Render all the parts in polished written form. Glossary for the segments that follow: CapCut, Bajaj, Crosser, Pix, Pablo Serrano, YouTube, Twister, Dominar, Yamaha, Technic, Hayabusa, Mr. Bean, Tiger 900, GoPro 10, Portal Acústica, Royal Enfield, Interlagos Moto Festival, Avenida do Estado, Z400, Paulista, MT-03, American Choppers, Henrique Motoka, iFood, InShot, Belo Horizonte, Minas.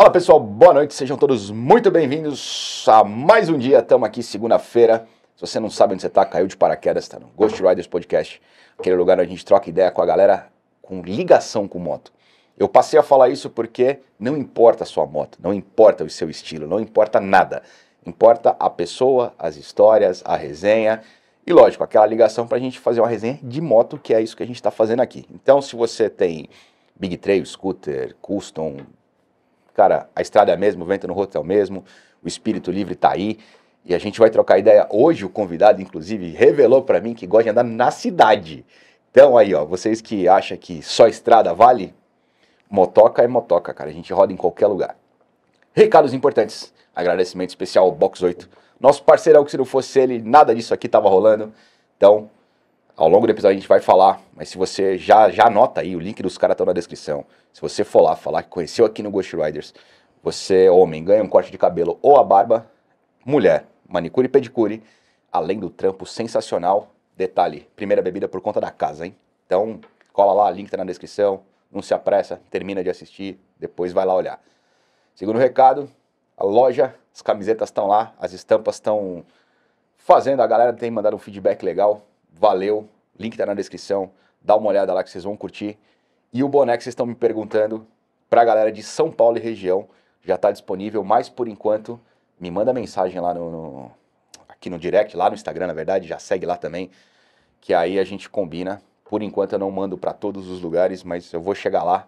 Olá pessoal, boa noite, sejam todos muito bem-vindos a mais um dia, estamos aqui segunda-feira. Se você não sabe onde você está, caiu de paraquedas, está no Ghost Riders Podcast, aquele lugar onde a gente troca ideia com a galera com ligação com moto. Eu passei a falar isso porque não importa a sua moto, não importa o seu estilo, não importa nada. Importa a pessoa, as histórias, a resenha e, lógico, aquela ligação para a gente fazer uma resenha de moto, que é isso que a gente está fazendo aqui. Então, se você tem Big Trail, Scooter, Custom... Cara, a estrada é a mesma, o vento no rosto é o mesmo, o espírito livre tá aí e a gente vai trocar ideia. Hoje o convidado, inclusive, revelou para mim que gosta de andar na cidade. Então aí, ó, vocês que acham que só estrada vale, motoca é motoca, cara. A gente roda em qualquer lugar. Recados importantes. Agradecimento especial ao Box 8. Nosso parceirão, que se não fosse ele, nada disso aqui tava rolando. Então, ao longo do episódio a gente vai falar, mas se você já anota aí, o link dos caras estão na descrição. Se você for lá falar que conheceu aqui no Ghost Riders, você, homem, ganha um corte de cabelo ou a barba, mulher, manicure e pedicure, além do trampo sensacional. Detalhe, primeira bebida por conta da casa, hein? Então, cola lá, link tá na descrição, não se apressa, termina de assistir, depois vai lá olhar. Segundo recado, a loja, as camisetas estão lá, as estampas estão fazendo, a galera tem mandado um feedback legal. Valeu, link tá na descrição, dá uma olhada lá que vocês vão curtir. E o boné que vocês estão me perguntando, pra galera de São Paulo e região, já tá disponível, mas por enquanto, me manda mensagem lá aqui no direct, lá no Instagram, na verdade, já segue lá também, que aí a gente combina. Por enquanto eu não mando pra todos os lugares, mas eu vou chegar lá.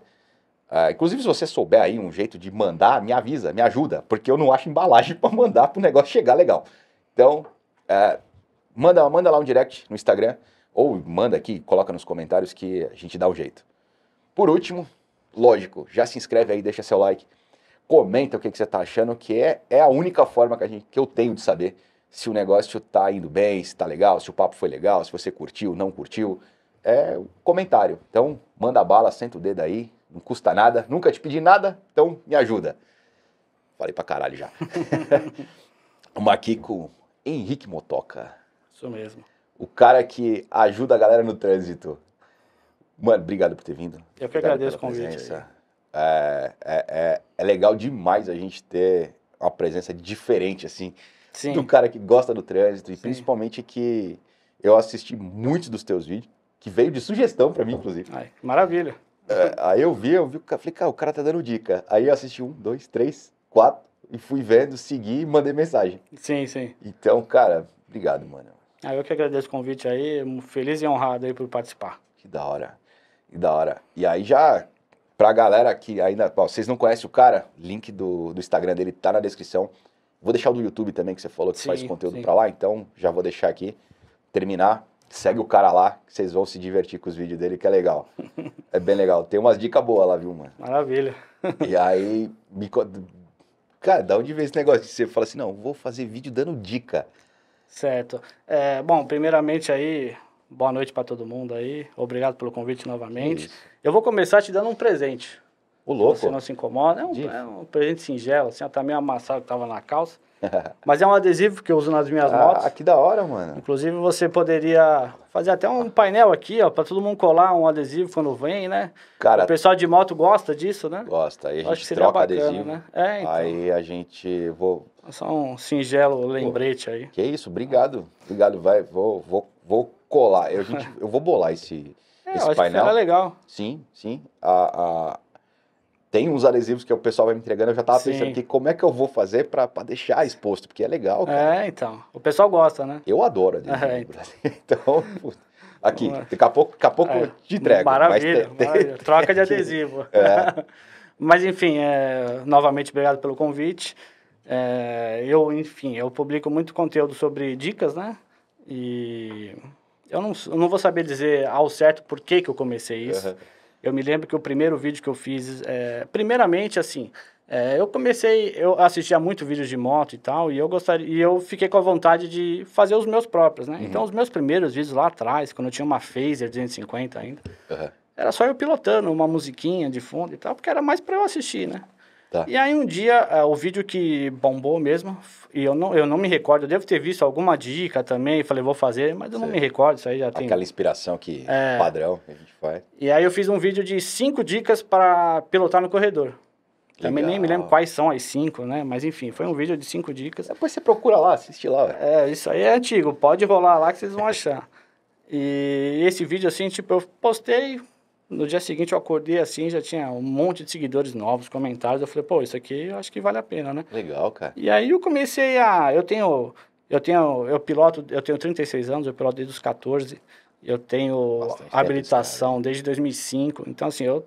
Inclusive, se você souber aí um jeito de mandar, me avisa, me ajuda, porque eu não acho embalagem pra mandar pro negócio chegar legal. Então, manda lá um direct no Instagram, ou manda aqui, coloca nos comentários que a gente dá um jeito. Por último, lógico, já se inscreve aí, deixa seu like, comenta o que você tá achando, que é a única forma que eu tenho de saber se o negócio tá indo bem, se tá legal, se o papo foi legal, se você curtiu, não curtiu, é o comentário. Então, manda bala, senta o dedo aí, não custa nada, nunca te pedi nada, então me ajuda. Falei pra caralho já. Vamos aqui com Henrique Motoka. Isso mesmo. O cara que ajuda a galera no trânsito. Mano, obrigado por ter vindo. Eu que agradeço o convite. É legal demais a gente ter uma presença diferente, assim, sim, do cara que gosta do trânsito. E sim, principalmente que eu assisti muitos dos teus vídeos, que veio de sugestão pra mim, inclusive. Ai, maravilha. Aí eu vi, falei, cara, o cara tá dando dica. Aí eu assisti 1, 2, 3, 4 e fui vendo, segui e mandei mensagem. Sim, sim. Então, cara, obrigado, mano. Ah, eu que agradeço o convite aí, feliz e honrado aí por participar. Que da hora, que da hora. E aí já, pra galera que ainda, ó, vocês não conhecem o cara, link do Instagram dele tá na descrição. Vou deixar o do YouTube também, que você falou que sim, faz conteúdo sim pra lá, então já vou deixar aqui, terminar, segue o cara lá, que vocês vão se divertir com os vídeos dele, que é legal. É bem legal, tem umas dicas boas lá, viu, mano? Maravilha. E aí, cara, da onde vem esse negócio que você fala assim, não, vou fazer vídeo dando dica? Certo. Bom, primeiramente aí, boa noite para todo mundo aí. Obrigado pelo convite novamente. Isso. Eu vou começar te dando um presente. O louco. Se você não se incomoda. É um presente singelo, assim, tá meio amassado que tava na calça. Mas é um adesivo que eu uso nas minhas motos. Ah, que da hora, mano. Inclusive, você poderia fazer até um painel aqui, ó, para todo mundo colar um adesivo quando vem, né? Cara, o pessoal de moto gosta disso, né? Gosta. Aí a gente troca bacana, adesivo, né? Então. Aí a gente... Só um singelo lembrete aí. Que isso, obrigado. Obrigado, vai. Vou colar. Eu vou bolar esse painel. É legal. Sim, sim. Tem uns adesivos que o pessoal vai me entregando, eu já tava pensando aqui, como é que eu vou fazer pra deixar exposto? Porque é legal, cara. Então. O pessoal gosta, né? Eu adoro adesivo. Então, aqui, daqui a pouco eu te entrego. Maravilha, mas maravilha. Troca de adesivo. Mas, enfim, novamente, obrigado pelo convite. Eu publico muito conteúdo sobre dicas, né? E eu não vou saber dizer ao certo por que eu comecei isso. Eu me lembro que o primeiro vídeo que eu fiz, primeiramente, assim, eu assistia muito vídeos de moto e tal, e eu fiquei com a vontade de fazer os meus próprios, né? Uhum. Então, os meus primeiros vídeos lá atrás, quando eu tinha uma Fazer 250 ainda, era só eu pilotando uma musiquinha de fundo e tal, porque era mais para eu assistir, né? Tá. E aí, um dia, o vídeo que bombou mesmo, e eu não me recordo, eu devo ter visto alguma dica também, falei, vou fazer, mas eu não me recordo, isso aí já tem... Aquela inspiração que padrão que a gente faz. E aí, eu fiz um vídeo de 5 dicas para pilotar no corredor. Também nem me lembro quais são as 5, né? Mas enfim, foi um vídeo de 5 dicas. Depois você procura lá, assiste lá. Velho. É, isso aí é antigo, pode rolar lá que vocês vão achar. E esse vídeo, assim, tipo, eu postei, no dia seguinte eu acordei assim, já tinha um monte de seguidores novos, comentários, eu falei, pô, isso aqui eu acho que vale a pena, né? Legal, cara. E aí eu comecei a... Eu tenho 36 anos, eu piloto desde os 14, eu tenho bastante habilitação desde 2005, então assim, eu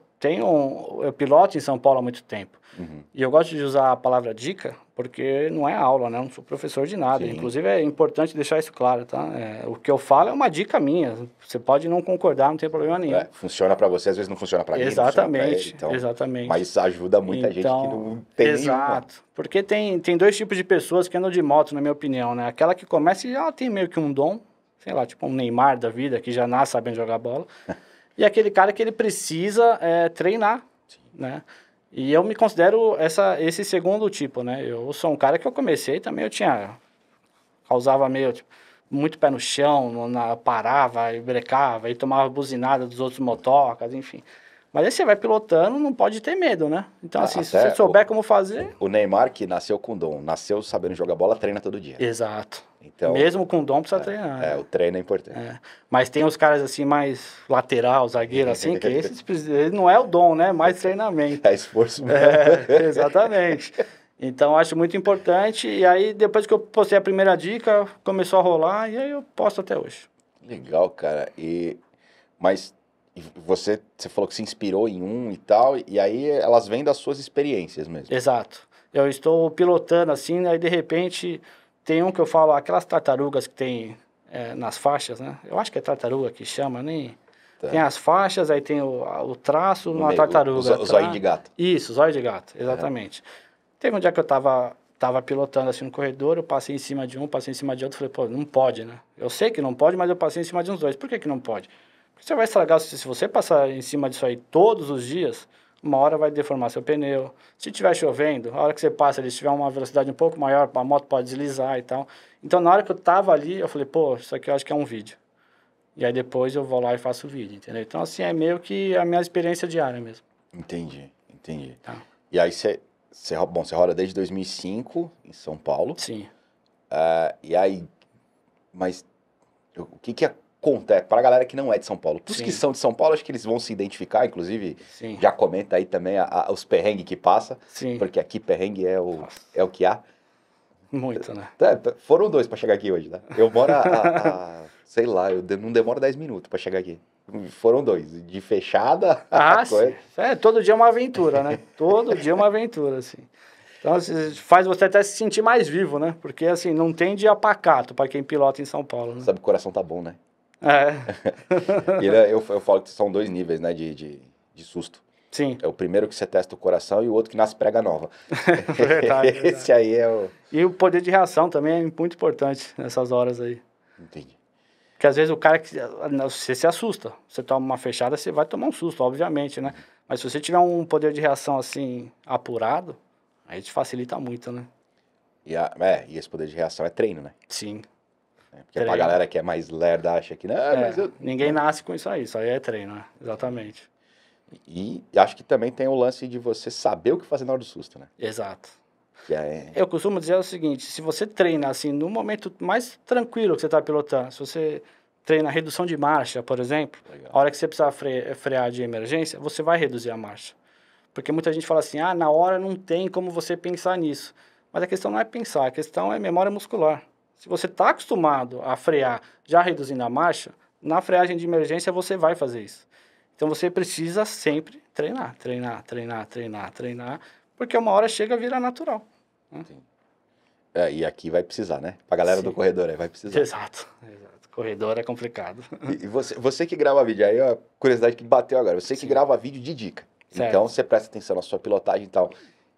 piloto em São Paulo há muito tempo. Uhum. E eu gosto de usar a palavra dica, porque não é aula, né? Eu não sou professor de nada. Sim. Inclusive, é importante deixar isso claro, tá? É, o que eu falo é uma dica minha. Você pode não concordar, não tem problema nenhum. É, funciona para você, às vezes não funciona para mim. Exatamente, pra ele, então, exatamente. Mas isso ajuda muita gente que não tem exato. Porque tem dois tipos de pessoas que andam de moto, na minha opinião, né? Aquela que começa e ela tem meio que um dom, sei lá, tipo um Neymar da vida, que já nasce sabendo jogar bola. E aquele cara que ele precisa treinar, sim, né? E eu me considero esse segundo tipo, né? Eu sou um cara que eu comecei também, causava meio, tipo, muito pé no chão, parava e brecava, e tomava buzinada dos outros motocas, enfim. Mas aí você vai pilotando, não pode ter medo, né? Então, assim, se você souber como fazer... O Neymar, que nasceu com dom, nasceu sabendo jogar bola, treina todo dia. Exato. Então, mesmo com dom, precisa treinar. É, o treino é importante. É. Mas tem os caras, assim, mais lateral, zagueiro, assim, que esses não é o dom, né? Mais treinamento. É esforço mesmo. É, exatamente. Então, acho muito importante. E aí, depois que eu postei a primeira dica, começou a rolar, e aí eu posto até hoje. Legal, cara. Mas... Você falou que se inspirou em um e tal, e aí elas vêm das suas experiências mesmo. Exato. Eu estou pilotando assim, aí de repente tem um que eu falo, aquelas tartarugas que tem nas faixas, né? Eu acho que é tartaruga que chama, nem... Tá. Tem as faixas, aí tem o traço, uma tartaruga. O zóio de gato. Isso, zóio de gato, exatamente. Teve um dia que eu tava pilotando assim no corredor, eu passei em cima de um, passei em cima de outro, falei, pô, não pode, né? Eu sei que não pode, mas eu passei em cima de uns dois. Por que que não pode? Você vai estragar, se você passar em cima disso aí todos os dias, uma hora vai deformar seu pneu. Se estiver chovendo, a hora que você passa ali, se tiver uma velocidade um pouco maior, a moto pode deslizar e tal. Então, na hora que eu tava ali, eu falei, pô, isso aqui eu acho que é um vídeo. E aí depois eu vou lá e faço o vídeo, entendeu? Então, assim, é meio que a minha experiência diária mesmo. Entendi, entendi. Tá. E aí você roda desde 2005 em São Paulo. Sim. E aí, mas o que que é... Conta, para a galera que não é de São Paulo. Os que são de São Paulo, acho que eles vão se identificar, inclusive, sim, já comenta aí também os perrengues que passa, sim, porque aqui perrengue é o que há. Muito, né? Foram dois para chegar aqui hoje, né? Eu moro sei lá, eu não demoro 10 minutos para chegar aqui. Foram dois, de fechada... coisa. É, todo dia é uma aventura, né? Todo dia é uma aventura, assim. Então, faz você até se sentir mais vivo, né? Porque, assim, não tem dia pacato para quem pilota em São Paulo, né? Sabe, o coração tá bom, né? É. eu falo que são dois níveis, né, de susto. Sim. É o primeiro que você testa o coração e o outro que nasce prega nova. Verdade. Esse aí é o... E o poder de reação também é muito importante nessas horas aí. Entendi. Porque às vezes o cara, você se assusta, você toma uma fechada, você vai tomar um susto, obviamente, né? Mas se você tiver um poder de reação assim, apurado, aí te facilita muito, né? E esse poder de reação é treino, né? Sim. Porque treino. Pra galera que é mais lerda acha que... Não, mas ninguém nasce com isso aí é treino, né? Exatamente. E acho que também tem o lance de você saber o que fazer na hora do susto, né? Exato. Eu costumo dizer o seguinte, se você treina assim, no momento mais tranquilo que você tá pilotando, se você treina redução de marcha, por exemplo, legal, a hora que você precisar frear de emergência, você vai reduzir a marcha. Porque muita gente fala assim, na hora não tem como você pensar nisso. Mas a questão não é pensar, a questão é memória muscular. Se você está acostumado a frear já reduzindo a marcha, na freagem de emergência você vai fazer isso. Então você precisa sempre treinar, treinar, treinar, treinar, treinar, porque uma hora chega a virar natural. Sim. E aqui vai precisar, né? Para a galera sim, do corredor aí vai precisar. Exato, exato. Corredor é complicado. E você que grava vídeo, aí é uma curiosidade que bateu agora, você que sim, grava vídeo de dica. Certo. Então você presta atenção na sua pilotagem e tal.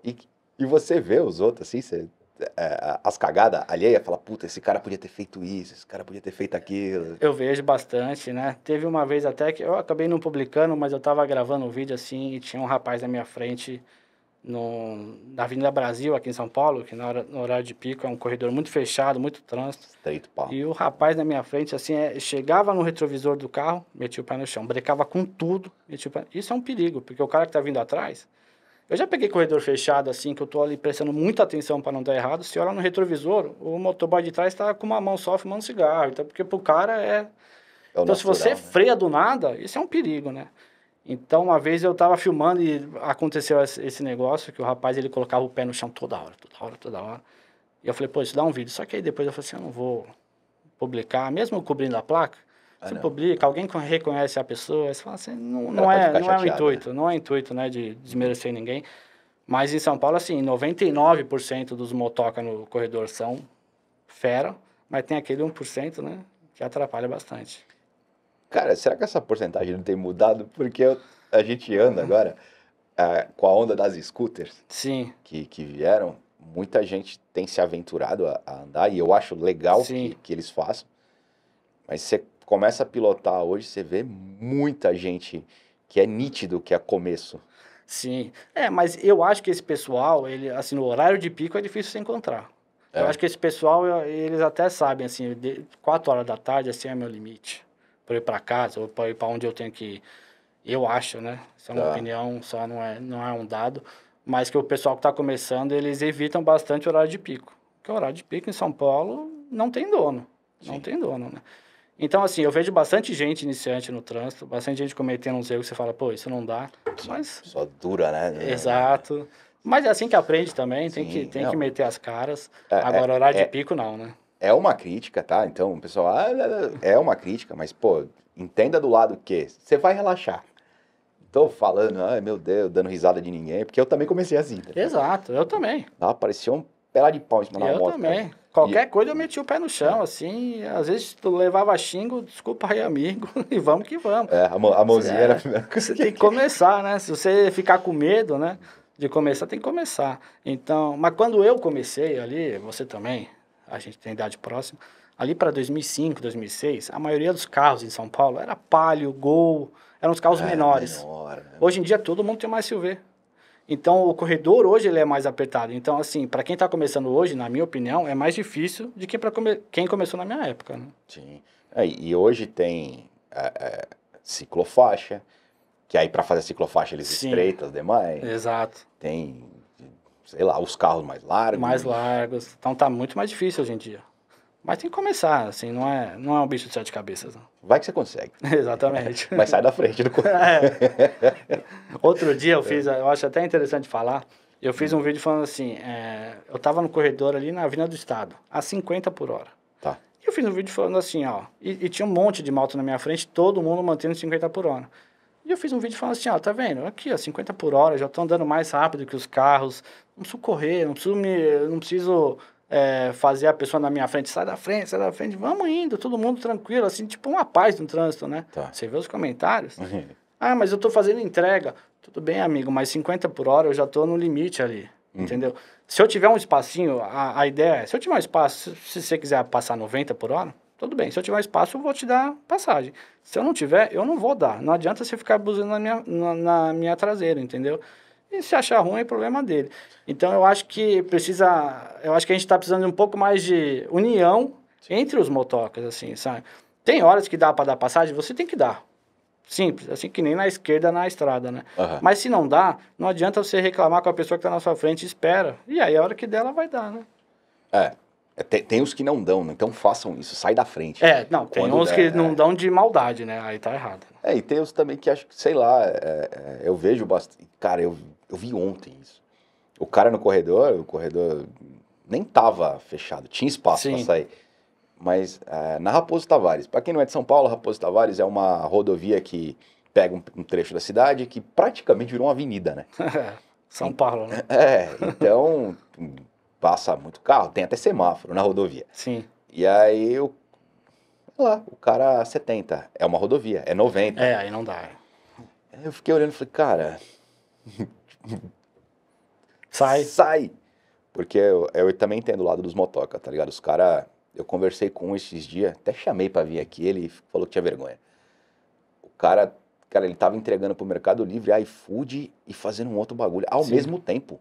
E você vê os outros assim, você... as cagadas alheia, fala, puta, esse cara podia ter feito isso, esse cara podia ter feito aquilo. Eu vejo bastante, né? Teve uma vez até que eu acabei não publicando, mas eu tava gravando um vídeo assim e tinha um rapaz na minha frente na Avenida Brasil, aqui em São Paulo, que no horário de pico é um corredor muito fechado, muito trânsito. Estreito, pau. E o rapaz na minha frente, assim, chegava no retrovisor do carro, metia o pé no chão, brecava com tudo, metia o pé... Isso é um perigo, porque o cara que tá vindo atrás... Eu já peguei corredor fechado, assim, que eu tô ali prestando muita atenção para não dar errado. Se olha no retrovisor, o motoboy de trás tá com uma mão só fumando cigarro. Então, porque pro cara é... Então, natural, se você freia do nada, isso é um perigo, né? Então, uma vez eu tava filmando e aconteceu esse negócio, que o rapaz, ele colocava o pé no chão toda hora. E eu falei, pô, isso dá um vídeo. Só que aí depois eu falei assim, eu não vou publicar, mesmo cobrindo a placa. Você publica, alguém reconhece a pessoa, você fala assim, não é o intuito, né? Não é intuito, né, de desmerecer ninguém. Mas em São Paulo, assim, 99% dos motoca no corredor são fera, mas tem aquele 1%, né, que atrapalha bastante. Cara, será que essa porcentagem não tem mudado? Porque a gente anda agora com a onda das scooters. Sim. Que vieram, muita gente tem se aventurado a andar, e eu acho legal que eles façam, mas você começa a pilotar hoje, você vê muita gente que é nítido que é começo. Sim. É, mas eu acho que esse pessoal, ele, assim, no horário de pico é difícil se encontrar. É. Eu acho que esse pessoal, eles até sabem, assim, 4 horas da tarde, assim, é meu limite. Para ir para casa ou para ir para onde eu tenho que ir. Eu acho, né? Isso é uma opinião, só não é um dado. Mas que o pessoal que está começando, eles evitam bastante o horário de pico. Porque o horário de pico em São Paulo não tem dono. Sim. Não tem dono, né? Então, assim, eu vejo bastante gente iniciante no trânsito, bastante gente cometendo uns erros, você fala, pô, isso não dá, mas... Só dura, né? Exato. Mas é assim que aprende também, tem que meter as caras. Agora, horário de pico, não, né? É uma crítica, tá? Então, o pessoal, é uma crítica, mas, pô, entenda do lado que você vai relaxar. Tô falando, ai, meu Deus, dando risada de ninguém, porque eu também comecei assim. Tá? Exato, eu também. Ah, parecia um pela de pau em cima da moto. Eu também. Cara. Qualquer coisa eu meti o pé no chão, assim, às vezes tu levava xingo, desculpa aí, amigo, e vamos que vamos. É, a mãozinha era a primeira coisa. Você tem que começar, né? Se você ficar com medo, né, de começar, tem que começar. Então, mas quando eu comecei ali, você também, a gente tem idade próxima, ali para 2005, 2006, a maioria dos carros em São Paulo era Palio, Gol, eram os carros menores. Menor, né? Hoje em dia todo mundo tem mais SUV. Então, o corredor hoje ele é mais apertado. Então, assim, para quem está começando hoje, na minha opinião, é mais difícil do que para quem começou na minha época. Né? Sim. É, e hoje tem ciclofaixa, que aí para fazer ciclofaixa eles estreitam os demais. Exato. Tem, sei lá, os carros mais largos. Mais largos. Então, tá muito mais difícil hoje em dia. Mas tem que começar, assim, não é um bicho de 7 cabeças. Não. Vai que você consegue. Exatamente. Mas sai da frente do corpo. É. Outro dia eu fiz, eu acho até interessante falar, eu fiz um vídeo falando assim, eu tava no corredor ali na Avenida do Estado, a 50 por hora. Tá. E eu fiz um vídeo falando assim, ó, e tinha um monte de moto na minha frente, todo mundo mantendo 50 por hora. E eu fiz um vídeo falando assim, ó, tá vendo? Aqui, ó, 50 por hora, já estão andando mais rápido que os carros, não preciso correr, não preciso... fazer a pessoa na minha frente, sai da frente, vamos indo, todo mundo tranquilo, assim, tipo uma paz no trânsito, né? Tá. Você vê os comentários? Uhum. Ah, mas eu tô fazendo entrega. Tudo bem, amigo, mas 50 por hora eu já tô no limite ali, entendeu? Se eu tiver um espacinho, a ideia é, se eu tiver um espaço, se você quiser passar 90 por hora, tudo bem, se eu tiver um espaço eu vou te dar passagem. Se eu não tiver, eu não vou dar. Não adianta você ficar abusando na minha traseira, entendeu? E se achar ruim é problema dele. Então, eu acho que a gente está precisando de um pouco mais de união entre os motocas, assim, sabe? Tem horas que dá para dar passagem, você tem que dar. Simples, assim, que nem na esquerda, na estrada, né? Uhum. Mas se não dá, não adianta você reclamar com a pessoa que está na sua frente e espera. E aí, a hora que der, ela vai dar, né? Tem os que não dão, né? Então façam isso, sai da frente. Tem uns que não dão de maldade, né? Aí tá errado. E tem os também que acho que, sei lá, eu vejo bastante... Cara, eu vi ontem isso. O cara no corredor, nem tava fechado, tinha espaço para sair. Mas na Raposo Tavares, para quem não é de São Paulo, Raposo Tavares é uma rodovia que pega um trecho da cidade que praticamente virou uma avenida, né? São Paulo, né? Então... Passa muito carro, tem até semáforo na rodovia. Sim. E aí, o cara 70, é uma rodovia, é 90. Aí não dá. Eu fiquei olhando e falei, cara... Sai! Porque eu também entendo o lado dos motoca, tá ligado? Os caras, eu conversei com um esses dias, até chamei pra vir aqui, ele falou que tinha vergonha. O cara, ele tava entregando pro Mercado Livre, iFood e fazendo um outro bagulho ao mesmo tempo.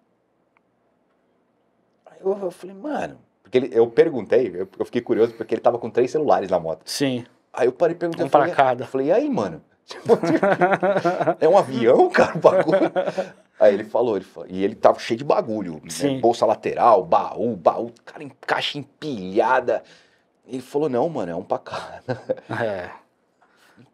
Eu falei, mano... Porque eu perguntei, eu fiquei curioso, porque ele tava com 3 celulares na moto. Sim. Aí eu parei perguntando... Eu falei, e aí, mano? É um avião, cara, o bagulho? Aí ele falou, e ele tava cheio de bagulho, né? Bolsa lateral, baú, cara, caixa empilhada. Ele falou, não, mano, é um pra cada. É.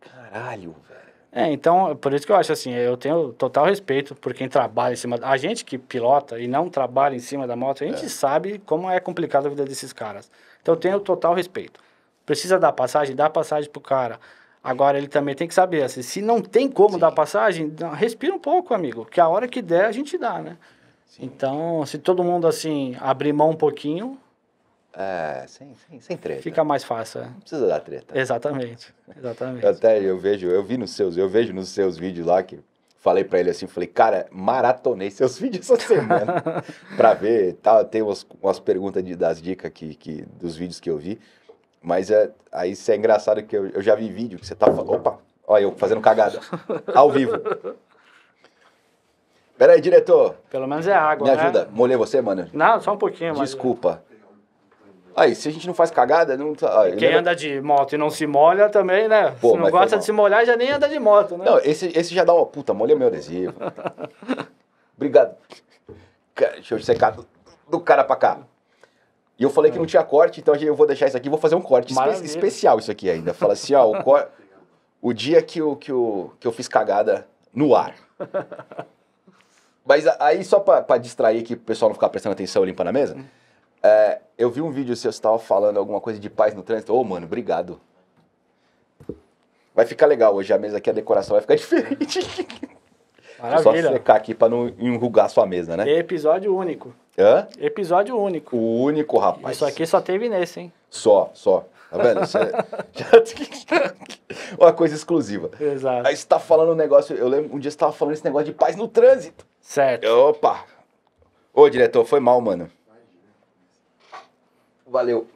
Caralho, velho. É, então, por isso que eu acho assim, eu tenho total respeito por quem trabalha em cima... A gente que pilota e não trabalha em cima da moto, a gente sabe como é complicada a vida desses caras. Então, eu tenho total respeito. Precisa dar passagem? Dá passagem pro cara. Agora, ele também tem que saber, assim, se não tem como dar passagem, respira um pouco, amigo, que a hora que der, a gente dá, né? Sim. Então, se todo mundo, assim, abrir mão um pouquinho... É, sem treta. Fica mais fácil. Não precisa dar treta. Exatamente. Até eu vejo nos seus vídeos lá, que falei pra ele assim, falei, cara, maratonei seus vídeos essa semana pra ver, tá, tem umas perguntas das dicas que, dos vídeos que eu vi, mas aí isso é engraçado que eu já vi vídeo que você tá falando, opa, olha eu fazendo cagada, ao vivo. Pera aí, diretor. Pelo menos é água, né? Me ajuda, molhei você, mano? Não, só um pouquinho. Desculpa. Aí, se a gente não faz cagada... Não... Aí, quem anda de moto e não se molha também, né? Pô, se não gosta de se molhar, já nem anda de moto, né? Não, esse já dá uma puta, molha meu adesivo. Obrigado. Deixa eu secar do cara pra cá. E eu falei que não tinha corte, então eu vou deixar isso aqui, vou fazer um corte especial isso aqui ainda. Fala assim, ó, o dia que eu fiz cagada no ar. Mas aí, só pra distrair aqui, pro pessoal não ficar prestando atenção limpando a mesa... É, eu vi um vídeo seu, você estava falando alguma coisa de paz no trânsito. Ô, mano, obrigado. Vai ficar legal hoje. A mesa aqui, a decoração vai ficar diferente. Maravilha. Só secar aqui para não enrugar a sua mesa, né? Episódio único. Hã? Episódio único. O único, rapaz. Isso aqui só teve nesse, hein? Só. Tá vendo? Isso é... Uma coisa exclusiva. Exato. Aí você tá falando um negócio... Eu lembro um dia você estava falando esse negócio de paz no trânsito. Certo. Opa. Ô, diretor, foi mal, mano. Valeu.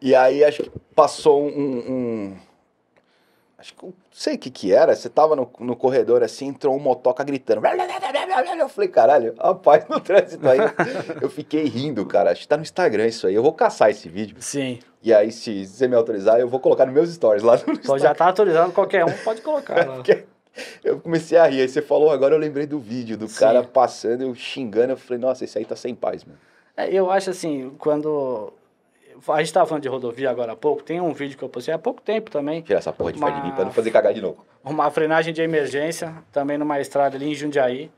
E aí, acho que passou acho que eu não sei o que era. Você tava no corredor, assim, entrou um motoca gritando. Eu falei, caralho, rapaz, no trânsito aí. Eu fiquei rindo, cara. Acho que tá no Instagram isso aí. Eu vou caçar esse vídeo. Sim. E aí, se você me autorizar, eu vou colocar nos meus stories lá no Instagram. Já tá autorizando, qualquer um pode colocar lá. Eu comecei a rir. Aí você falou, agora eu lembrei do vídeo do cara passando, eu xingando. Eu falei, nossa, esse aí tá sem paz, mano. Eu acho assim, quando... A gente estava falando de rodovia agora há pouco, tem um vídeo que eu postei há pouco tempo também. Tirar essa porra de perto de mim para não fazer cagar de novo. Uma frenagem de emergência, também numa estrada ali em Jundiaí.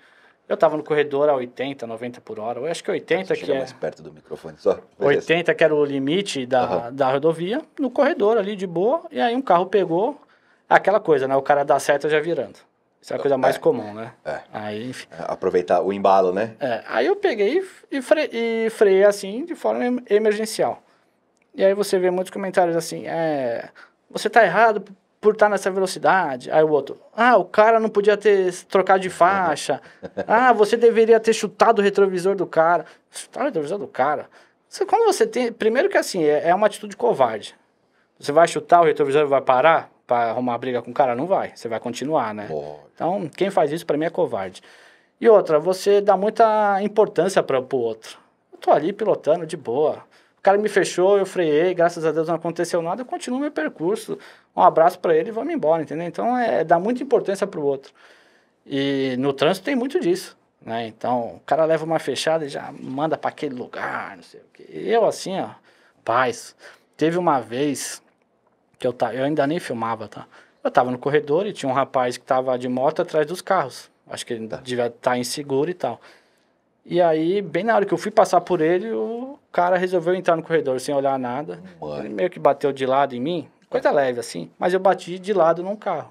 Eu estava no corredor a 80, 90 por hora. Eu acho que 80 que é... mais perto do microfone, só. 80 que era o limite da rodovia, no corredor ali de boa. E aí um carro pegou aquela coisa, né? O cara dá seta já virando. Isso é a coisa mais comum, né? É. Aí, enfim. Aproveitar o embalo, né? É. Aí eu peguei e freiei assim, de forma emergencial. E aí você vê muitos comentários assim, você tá errado por estar nessa velocidade. Aí o outro, o cara não podia ter trocado de faixa. Você deveria ter chutado o retrovisor do cara. Chutar o retrovisor do cara? Quando você tem... Primeiro que assim, é uma atitude covarde. Você vai chutar, o retrovisor vai parar... Pra arrumar briga com o cara, não vai. Você vai continuar, né? Boa. Então, quem faz isso, pra mim, é covarde. E outra, você dá muita importância pro outro. Eu tô ali pilotando de boa. O cara me fechou, eu freiei, graças a Deus não aconteceu nada, eu continuo meu percurso. Um abraço pra ele e vamos embora, entendeu? Então, dá muita importância pro outro. E no trânsito tem muito disso, né? Então, o cara leva uma fechada e já manda pra aquele lugar, não sei o quê. Eu, assim, ó, paz. Teve uma vez... que eu ainda nem filmava, tá? Eu tava no corredor e tinha um rapaz que tava de moto atrás dos carros. Acho que ele devia estar inseguro e tal. E aí, bem na hora que eu fui passar por ele, o cara resolveu entrar no corredor sem olhar nada. Ele meio que bateu de lado em mim, coisa leve assim, mas eu bati de lado num carro.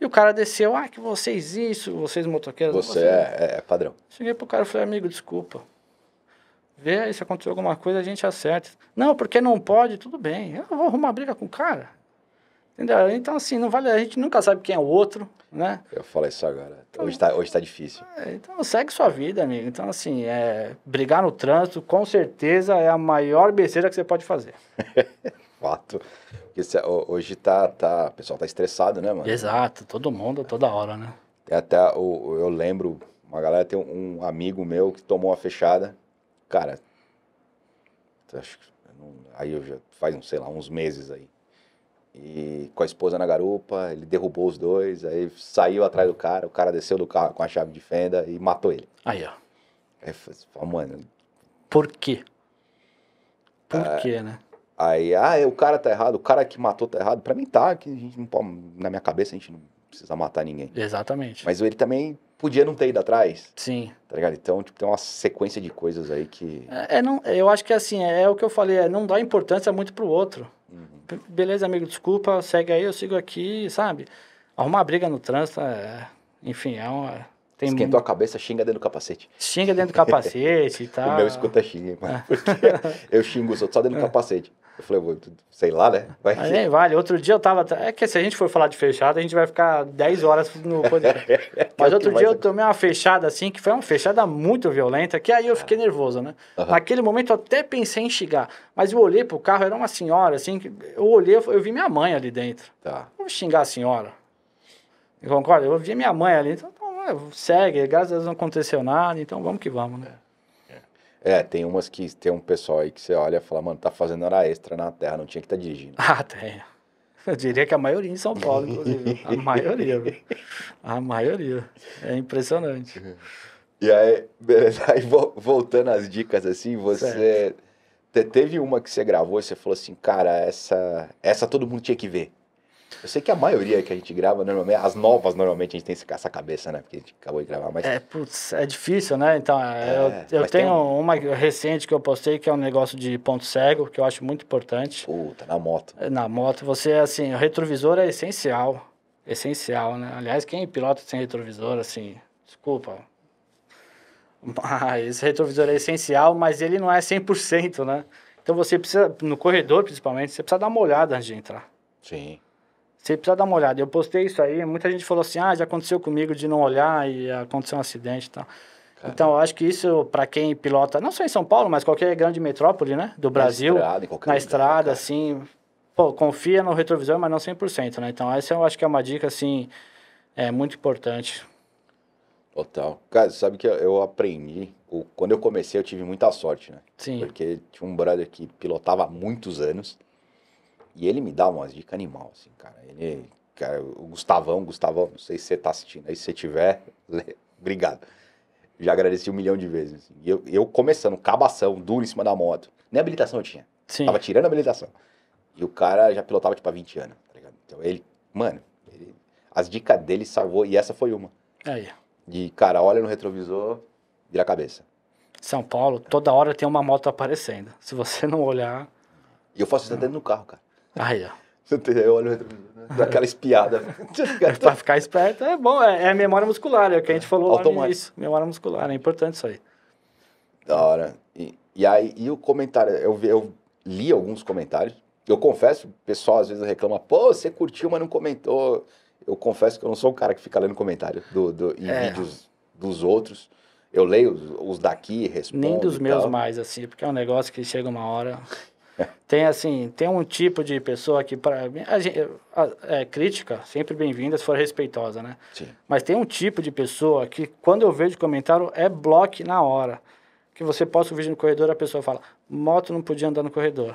E o cara desceu, que vocês isso, vocês motoqueiros... Você é padrão. Cheguei pro cara e falei, amigo, desculpa. Vê aí se aconteceu alguma coisa, a gente acerta. Não, porque não pode, tudo bem. Eu vou arrumar briga com o cara. Entendeu? Então, assim, não vale, a gente nunca sabe quem é o outro, né? Eu falei isso agora. Então, hoje tá difícil. Então, segue sua vida, amigo. Então, assim, brigar no trânsito, com certeza, é a maior besteira que você pode fazer. Fato. Porque hoje o pessoal tá estressado, né, mano? Exato. Todo mundo, toda hora, né? Eu lembro, uma galera, tem um amigo meu que tomou uma fechada. Cara, acho que... Aí eu já faz, sei lá, uns meses aí. E com a esposa na garupa, ele derrubou os dois, aí saiu atrás do cara, o cara desceu do carro com a chave de fenda e matou ele. Aí, ó. Aí, mano... Por quê? Por quê, né? Aí, o cara tá errado, o cara que matou tá errado. Pra mim tá, que a gente não pode, na minha cabeça a gente não precisa matar ninguém. Exatamente. Mas ele também podia não ter ido atrás. Sim. Tá ligado? Então, tipo, tem uma sequência de coisas aí que... Não, eu acho que assim, o que eu falei, não dá importância muito pro outro. Uhum. Beleza, amigo, desculpa, segue aí, eu sigo aqui, sabe? Arrumar briga no trânsito, enfim, esquentou a cabeça, xinga dentro do capacete. Xinga dentro do capacete e tal. O meu escuta xinga, mano, porque eu xingo os outros só dentro do capacete. Eu falei, sei lá, né? Mas nem vale. Outro dia eu tava... É que se a gente for falar de fechada, a gente vai ficar 10 horas no podcast. Mas outro dia eu tomei uma fechada assim, que foi uma fechada muito violenta, que aí eu fiquei nervoso, né? Uhum. Naquele momento eu até pensei em xingar. Mas eu olhei pro carro, era uma senhora, assim, que eu olhei, eu vi minha mãe ali dentro. Tá. Vou xingar a senhora. Concorda? Eu vi minha mãe ali. Então, segue. Graças a Deus não aconteceu nada. Então, vamos que vamos, né? Tem umas que tem um pessoal aí que você olha e fala, mano, tá fazendo hora extra na terra, não tinha que estar dirigindo. Ah, tem. Eu diria que a maioria em São Paulo, inclusive. A maioria, velho. A maioria. É impressionante. E aí, beleza, aí voltando às dicas assim, você... Teve uma que você gravou e você falou assim, cara, essa todo mundo tinha que ver. Eu sei que a maioria que a gente grava, normalmente, as novas, normalmente, a gente tem essa cabeça, né? Porque a gente acabou de gravar, mas... é difícil, né? Então, eu tenho uma recente que eu postei, que é um negócio de ponto cego, que eu acho muito importante. Puta, na moto. Na moto, você, assim, o retrovisor é essencial. Essencial, né? Aliás, quem pilota sem retrovisor, assim, desculpa. Mas retrovisor é essencial, mas ele não é 100%, né? Então, você precisa, no corredor, principalmente, você precisa dar uma olhada antes de entrar. Sim. Você precisa dar uma olhada. Eu postei isso aí, muita gente falou assim, já aconteceu comigo de não olhar e aconteceu um acidente e tal. Caramba. Então, eu acho que isso, para quem pilota, não só em São Paulo, mas qualquer grande metrópole, né, do Brasil, na estrada, assim, pô, confia no retrovisor, mas não 100%, né? Então, essa eu acho que é uma dica, assim, muito importante. Total. Cara, sabe que eu aprendi, quando eu comecei, eu tive muita sorte, né? Sim. Porque tinha um brother que pilotava há muitos anos, e ele me dá umas dicas animal, assim, cara. O Gustavão, não sei se você tá assistindo. Aí se você tiver, obrigado. Já agradeci 1 milhão de vezes. Assim. E eu começando, cabação, duro em cima da moto. Nem habilitação eu tinha. Sim. Tava tirando a habilitação. E o cara já pilotava, tipo, há 20 anos, tá ligado? Então, as dicas dele salvou, e essa foi uma. Aí. E, cara, olha no retrovisor, vira a cabeça. São Paulo, toda hora tem uma moto aparecendo. Se você não olhar... E eu faço isso dentro do carro, cara. Aí, ó. Eu olho o retrovisor, dá aquela espiada. Pra ficar esperto é bom, é a memória muscular, é o que a gente falou lá no início. Memória muscular, é importante isso aí. Da hora. E aí, o comentário, eu li alguns comentários, eu confesso, o pessoal às vezes reclama, pô, você curtiu, mas não comentou. Eu confesso que eu não sou um cara que fica lendo comentário em vídeos dos outros. Eu leio os daqui, respondo. Nem dos meus mais, assim, porque é um negócio que chega uma hora... Tem um tipo de pessoa que, para mim, crítica, sempre bem-vinda, se for respeitosa, né? Sim. Mas tem um tipo de pessoa que, quando eu vejo comentário, bloque na hora. Que você posta o vídeo no corredor, a pessoa fala, moto não podia andar no corredor,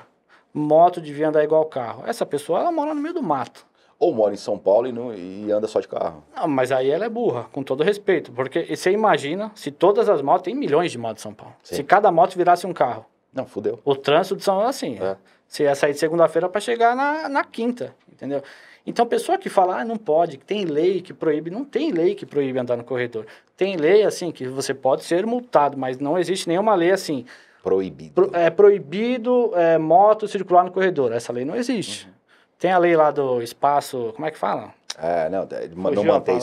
moto devia andar igual carro. Essa pessoa, ela mora no meio do mato. Ou mora em São Paulo e anda só de carro. Não, mas aí ela é burra, com todo respeito. Porque você imagina, se todas as motos, tem milhões de motos em São Paulo. Sim. Se cada moto virasse um carro. Não, fudeu. O trânsito de São Paulo assim. É. Você ia sair de segunda-feira para chegar na quinta, entendeu? Então, pessoa que fala, não pode, que tem lei que proíbe, não tem lei que proíbe andar no corredor. Tem lei, assim, que você pode ser multado, mas não existe nenhuma lei, assim... Proibido. Proibido moto circular no corredor. Essa lei não existe. Uhum. Tem a lei lá do espaço... Como é que fala? Não mantém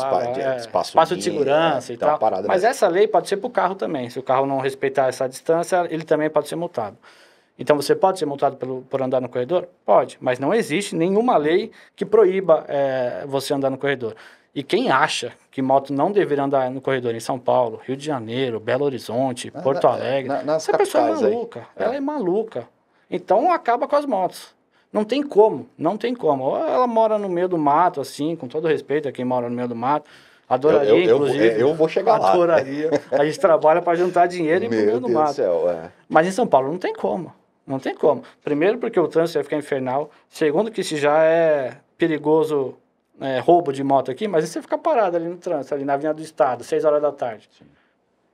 espaço de segurança e tal. Mas essa lei pode ser para o carro também. Se o carro não respeitar essa distância, ele também pode ser multado. Então, você pode ser multado por andar no corredor? Pode, mas não existe nenhuma lei que proíba você andar no corredor. E quem acha que moto não deveria andar no corredor em São Paulo, Rio de Janeiro, Belo Horizonte, Porto Alegre, essa pessoa é maluca. Aí. Ela é maluca. Então, acaba com as motos. Não tem como, não tem como. Ou ela mora no meio do mato, assim, com todo respeito a quem mora no meio do mato. Adoraria, inclusive. Eu vou chegar lá. Adoraria. A gente trabalha para juntar dinheiro e ir pro meio do mato. Meu Deus do céu, Mas em São Paulo não tem como. Não tem como. Primeiro, porque o trânsito vai ficar infernal. Segundo, que se já é perigoso roubo de moto aqui, mas você fica parado ali no trânsito, ali na Avenida do Estado, 6 horas da tarde. Sim.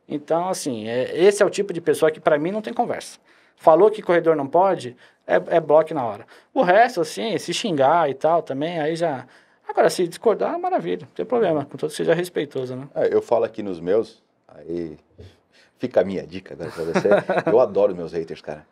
Então, assim, esse é o tipo de pessoa que, para mim, não tem conversa. Falou que corredor não pode, é bloco na hora. O resto, assim, se xingar e tal também, aí já... Agora, se discordar, maravilha, não tem problema. Contanto que seja respeitoso, né? Eu falo aqui nos meus, aí fica a minha dica agora pra você. Eu adoro meus haters, cara.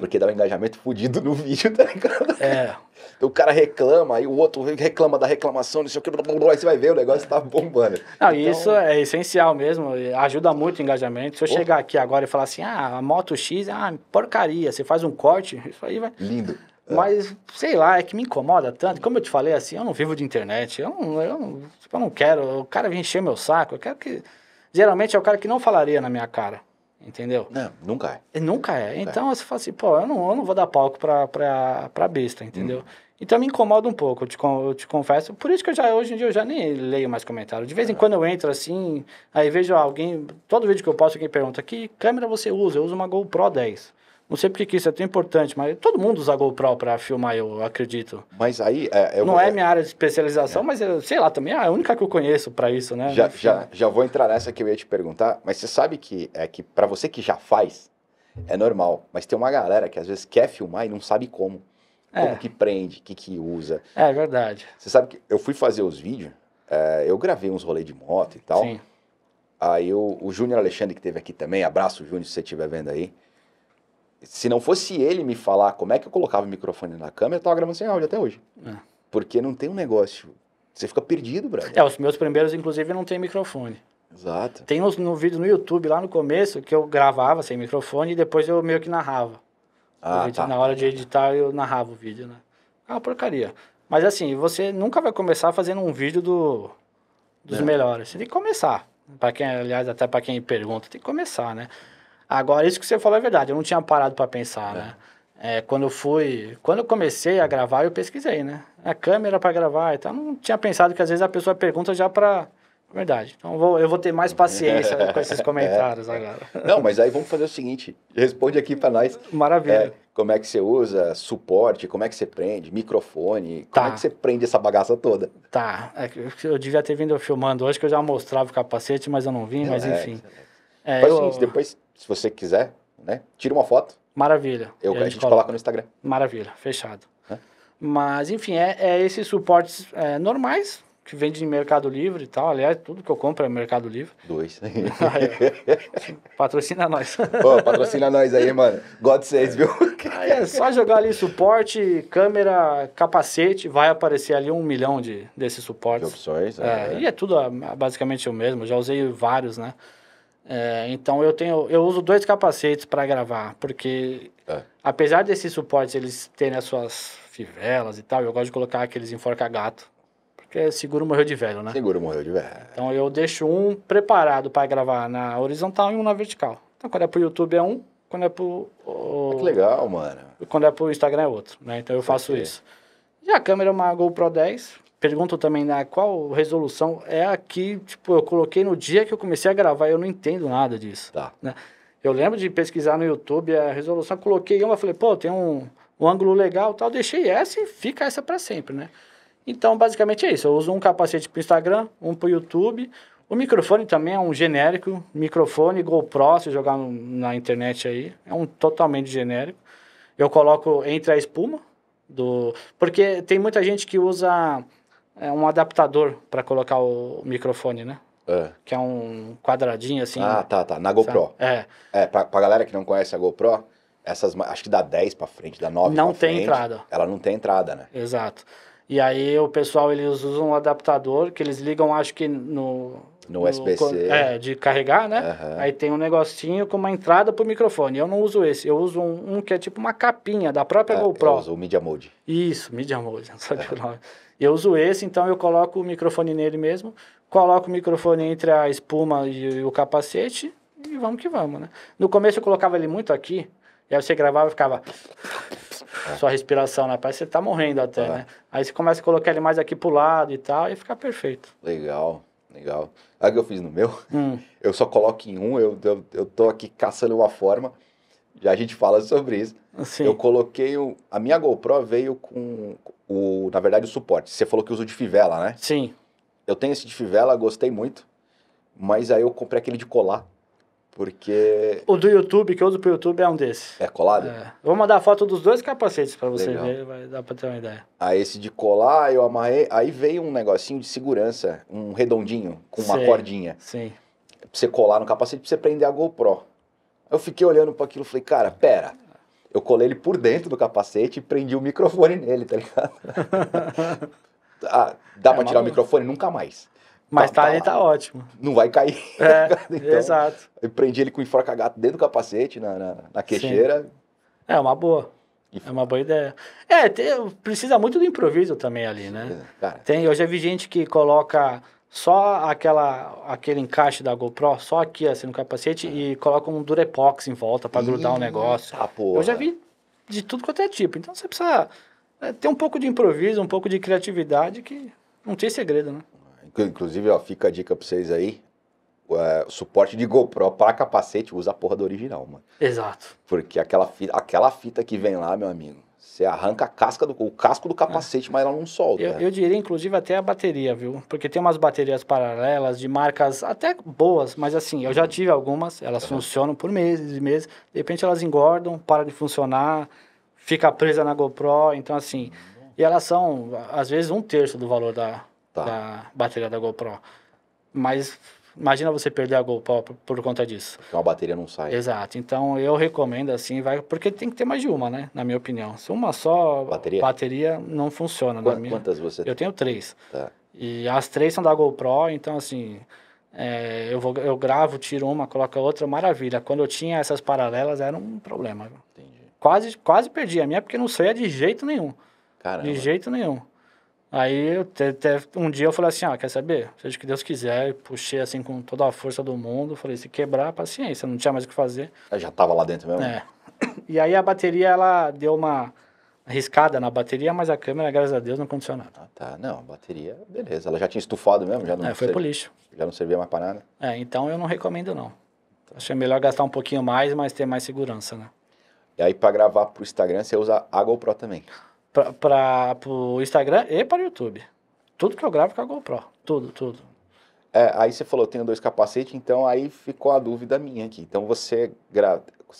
Porque dá um engajamento fodido no vídeo, tá ligado? É. O cara reclama, aí o outro reclama da reclamação, não sei o que, aí você vai ver, o negócio tá bombando. Não, então... isso é essencial mesmo, ajuda muito o engajamento. Se eu chegar aqui agora e falar assim, ah, a Moto X é uma porcaria, você faz um corte, isso aí vai... Lindo. Mas, sei lá, é que me incomoda tanto. Como eu te falei, assim, eu não vivo de internet, eu não quero, o cara vem encher meu saco, eu quero que... Geralmente é o cara que não falaria na minha cara. Entendeu? Não, nunca é. Nunca é. Então, você fala assim, pô, eu não vou dar palco pra besta, entendeu? Então, me incomoda um pouco, eu te confesso. Por isso que hoje em dia eu já nem leio mais comentário. De vez em quando eu entro assim, aí vejo alguém, todo vídeo que eu posto, alguém pergunta, que câmera você usa? Eu uso uma GoPro 10. Não sei porque que isso é tão importante, mas todo mundo usa GoPro pra filmar, eu acredito. Mas aí... não é minha área de especialização, mas eu, sei lá, também é a única que eu conheço pra isso, né? Já vou entrar nessa que eu ia te perguntar, mas você sabe que pra você que já faz, é normal. Mas tem uma galera que às vezes quer filmar e não sabe como. Como que prende, que usa. É verdade. Você sabe que eu fui fazer os vídeos, eu gravei uns rolês de moto e tal. Sim. Aí o Júnior Alexandre, que esteve aqui também, abraço, Júnior, se você estiver vendo aí. Se não fosse ele me falar como é que eu colocava o microfone na câmera, eu tava gravando sem áudio até hoje. Porque não tem um negócio... Você fica perdido, brother. Os meus primeiros, inclusive, não tem microfone. Exato. Tem um vídeo no YouTube, lá no começo, que eu gravava sem microfone e depois eu meio que narrava. Tá. Na hora de editar, eu narrava o vídeo, né? É uma porcaria. Mas, assim, você nunca vai começar fazendo um vídeo dos melhores. Você tem que começar. Pra quem, aliás, até pra quem pergunta, tem que começar, né? Agora, isso que você falou é verdade, eu não tinha parado para pensar, né? Quando eu comecei a gravar, eu pesquisei, né? A câmera para gravar e tal, não tinha pensado que às vezes a pessoa pergunta já para... Verdade, então eu vou ter mais paciência com esses comentários agora. Não, mas aí vamos fazer o seguinte, responde aqui para nós. Maravilha. Como é que você usa suporte, como é que você prende, microfone, como é que você prende essa bagaça toda? Tá, eu devia ter vindo filmando hoje, que eu já mostrava o capacete, mas eu não vim, mas enfim... Faz o seguinte, depois, se você quiser, né, tira uma foto. Maravilha. A gente coloca no Instagram. Maravilha, fechado. Mas, enfim, esses suportes normais, que vende em Mercado Livre e tal. Aliás, tudo que eu compro é Mercado Livre. Dois. Patrocina nós. Pô, patrocina nós aí, mano. Gosto de vocês, viu? É só jogar ali suporte, câmera, capacete, vai aparecer ali 1 milhão desses suportes. De opções. E é tudo basicamente o mesmo, já usei vários, né? Então, eu uso 2 capacetes para gravar, porque apesar desses suportes eles terem as suas fivelas e tal, eu gosto de colocar aqueles enforca-gato, porque seguro morreu de velho, né? Seguro morreu de velho. Então, eu deixo um preparado para gravar na horizontal e um na vertical. Então, quando é pro YouTube é um, quando é pro... que legal, mano. Quando é pro Instagram é outro, né? Então, eu faço isso. E a câmera é uma GoPro 10... Pergunto também, né, qual resolução é a que, tipo, eu coloquei no dia que eu comecei a gravar, eu não entendo nada disso. Tá. Né? Eu lembro de pesquisar no YouTube a resolução, coloquei uma, falei, pô, tem um ângulo legal tal, deixei essa e fica essa para sempre, né? Então, basicamente é isso, eu uso um capacete pro Instagram, um pro YouTube, o microfone também é um genérico, microfone GoPro, se jogar na internet aí, é um totalmente genérico. Eu coloco entre a espuma, porque tem muita gente que usa... É um adaptador para colocar o microfone, né? Que é um quadradinho assim. Tá. Na GoPro. Sabe? Pra galera que não conhece a GoPro, essas, acho que dá 10 para frente, dá 9 para frente. Não tem entrada. Ela não tem entrada, né? Exato. E aí o pessoal, eles usam um adaptador que eles ligam, acho que no USB-C. De carregar, né? Aí tem um negocinho com uma entrada pro microfone. Eu não uso esse. Eu uso um que é tipo uma capinha da própria GoPro. Eu uso o Media Mode. Isso, Media Mode. Não sabe o nome. Eu uso esse, então eu coloco o microfone nele mesmo, coloco o microfone entre a espuma e o capacete e vamos que vamos, né? No começo eu colocava ele muito aqui, e aí você gravava e ficava... Sua respiração, né? Parece que você tá morrendo até, né? Aí você começa a colocar ele mais aqui pro lado e tal, e fica perfeito. Legal. Sabe o que eu fiz no meu? Eu só coloco em um, eu tô aqui caçando uma forma... Já a gente fala sobre isso. Sim. Eu coloquei... A minha GoPro veio com, na verdade, o suporte. Você falou que usa o de fivela, né? Sim. Eu tenho esse de fivela, gostei muito. Mas aí eu comprei aquele de colar. Porque... O do YouTube, que eu uso pro YouTube, é um desses. É colado? É. Vou mandar a foto dos dois capacetes pra você ver, vai dar pra ter uma ideia. Aí esse de colar, eu amarrei, aí veio um negocinho de segurança, um redondinho, com uma cordinha. Sim. Pra você colar no capacete, pra você prender a GoPro. Eu fiquei olhando pra aquilo e falei, cara, pera. Eu colei ele por dentro do capacete e prendi o microfone nele, tá ligado? Dá pra tirar o microfone? Nunca mais. Mas tá ali, tá ótimo. Não vai cair. É, então, exato. Eu prendi ele com enforca-gato dentro do capacete, na queixeira. Sim. É uma boa. É uma boa ideia. É, precisa muito do improviso também ali, né? Cara. Tem, hoje eu vi gente que coloca só aquele encaixe da GoPro, só aqui assim no capacete, e coloca um Durepox em volta pra grudar um negócio. Ah, porra. Eu já vi de tudo quanto é tipo. Então você precisa ter um pouco de improviso, um pouco de criatividade, que não tem segredo, né? Inclusive, ó, fica a dica pra vocês aí, suporte de GoPro para capacete, usa a porra do original, mano. Exato. Porque aquela fita que vem lá, meu amigo, você arranca a casca o casco do capacete, mas ela não solta. Eu diria, inclusive, até a bateria, viu? Porque tem umas baterias paralelas de marcas até boas, mas assim, eu já tive algumas, elas funcionam por meses e meses, de repente elas engordam, para de funcionar, fica presa na GoPro, então assim, e elas são, às vezes, 1/3 do valor da bateria da GoPro. Mas imagina você perder a GoPro por conta disso. Porque uma bateria não sai. Exato. Então eu recomendo assim, porque tem que ter mais de uma, né? Na minha opinião. Se uma só bateria não funciona. Quantas você tem? Eu tenho 3. Tá. E as 3 são da GoPro, então assim, eu gravo, tiro uma, coloco a outra, maravilha. Quando eu tinha essas paralelas era um problema. Entendi. Quase perdi a minha, porque não saía de jeito nenhum. Caramba. De jeito nenhum. Aí, um dia eu falei assim, quer saber? Seja o que Deus quiser, eu puxei assim com toda a força do mundo, falei, se quebrar, paciência, não tinha mais o que fazer. Eu já tava lá dentro mesmo? É. E aí a bateria, ela deu uma riscada na bateria, mas a câmera, graças a Deus, não aconteceu nada. Ah, tá. Não, a bateria, beleza. Ela já tinha estufado mesmo? Já não foi pro lixo. Já não servia mais para nada? É, então eu não recomendo, não. Achei melhor gastar um pouquinho mais, mas ter mais segurança, né? E aí, para gravar pro Instagram, você usa a GoPro também? Para o Instagram e para o YouTube. Tudo que eu gravo com a GoPro. Tudo. É, aí você falou, eu tenho 2 capacetes, então aí ficou a dúvida minha aqui. Então você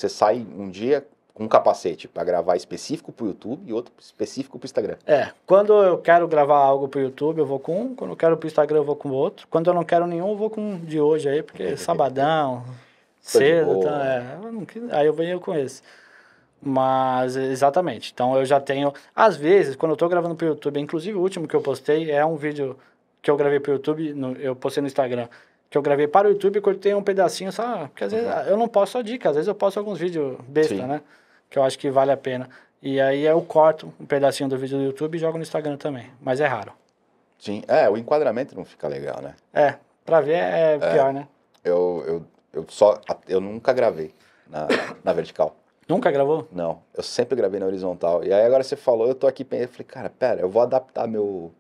sai um dia com um capacete para gravar específico para o YouTube e outro específico para o Instagram. É, quando eu quero gravar algo para o YouTube, eu vou com um. Quando eu quero para o Instagram, eu vou com o outro. Quando eu não quero nenhum, eu vou com um de hoje aí, porque é sabadão, cedo. Tá, aí eu venho com esse. Mas, exatamente. Então, eu já tenho... Às vezes, quando eu tô gravando pro YouTube, inclusive o último que eu postei é um vídeo que eu gravei pro YouTube, eu postei no Instagram, que eu gravei para o YouTube e cortei um pedacinho só... Porque, às vezes, eu não posto só dica. Às vezes, eu posto alguns vídeos besta, Sim. né? Que eu acho que vale a pena. E aí, eu corto um pedacinho do vídeo do YouTube e jogo no Instagram também. Mas é raro. Sim. É, o enquadramento não fica legal, né? É. Pra ver é pior, né? Eu nunca gravei na vertical. Nunca gravou? Não, eu sempre gravei na horizontal. E aí agora você falou, eu tô aqui pensando, eu falei, cara, pera, eu vou adaptar meu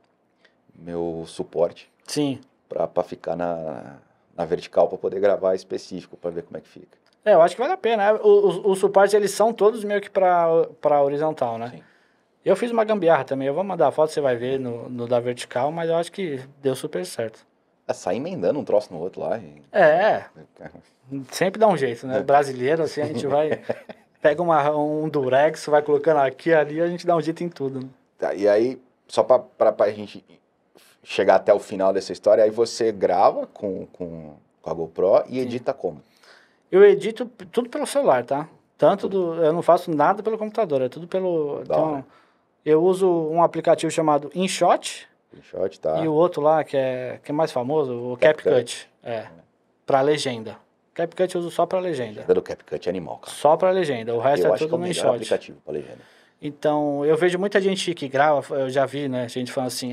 suporte. Sim. Pra ficar na vertical, pra poder gravar específico, pra ver como é que fica. É, eu acho que vale a pena. Os suportes, eles são todos meio que pra horizontal, né? Sim. Eu fiz uma gambiarra também, eu vou mandar a foto, você vai ver no da vertical, mas eu acho que deu super certo. Sai emendando um troço no outro lá. Sempre dá um jeito, né? Brasileiro, assim, a gente vai... Pega um durex, vai colocando aqui, ali, a gente dá um jeito em tudo. Né? Tá, e aí, só pra gente chegar até o final dessa história, aí você grava com a GoPro e edita como? Eu edito tudo pelo celular, tá? Eu não faço nada pelo computador, é tudo pelo... Então, eu uso um aplicativo chamado InShot. InShot, tá. E o outro lá, que é mais famoso, o CapCut. Pra legenda. CapCut eu uso só para legenda. Do CapCut é animal, cara. Só para legenda. O resto é tudo no InShot. Eu acho que é o melhor aplicativo para legenda. Então, eu vejo muita gente que grava, eu já vi, né? Gente falando assim,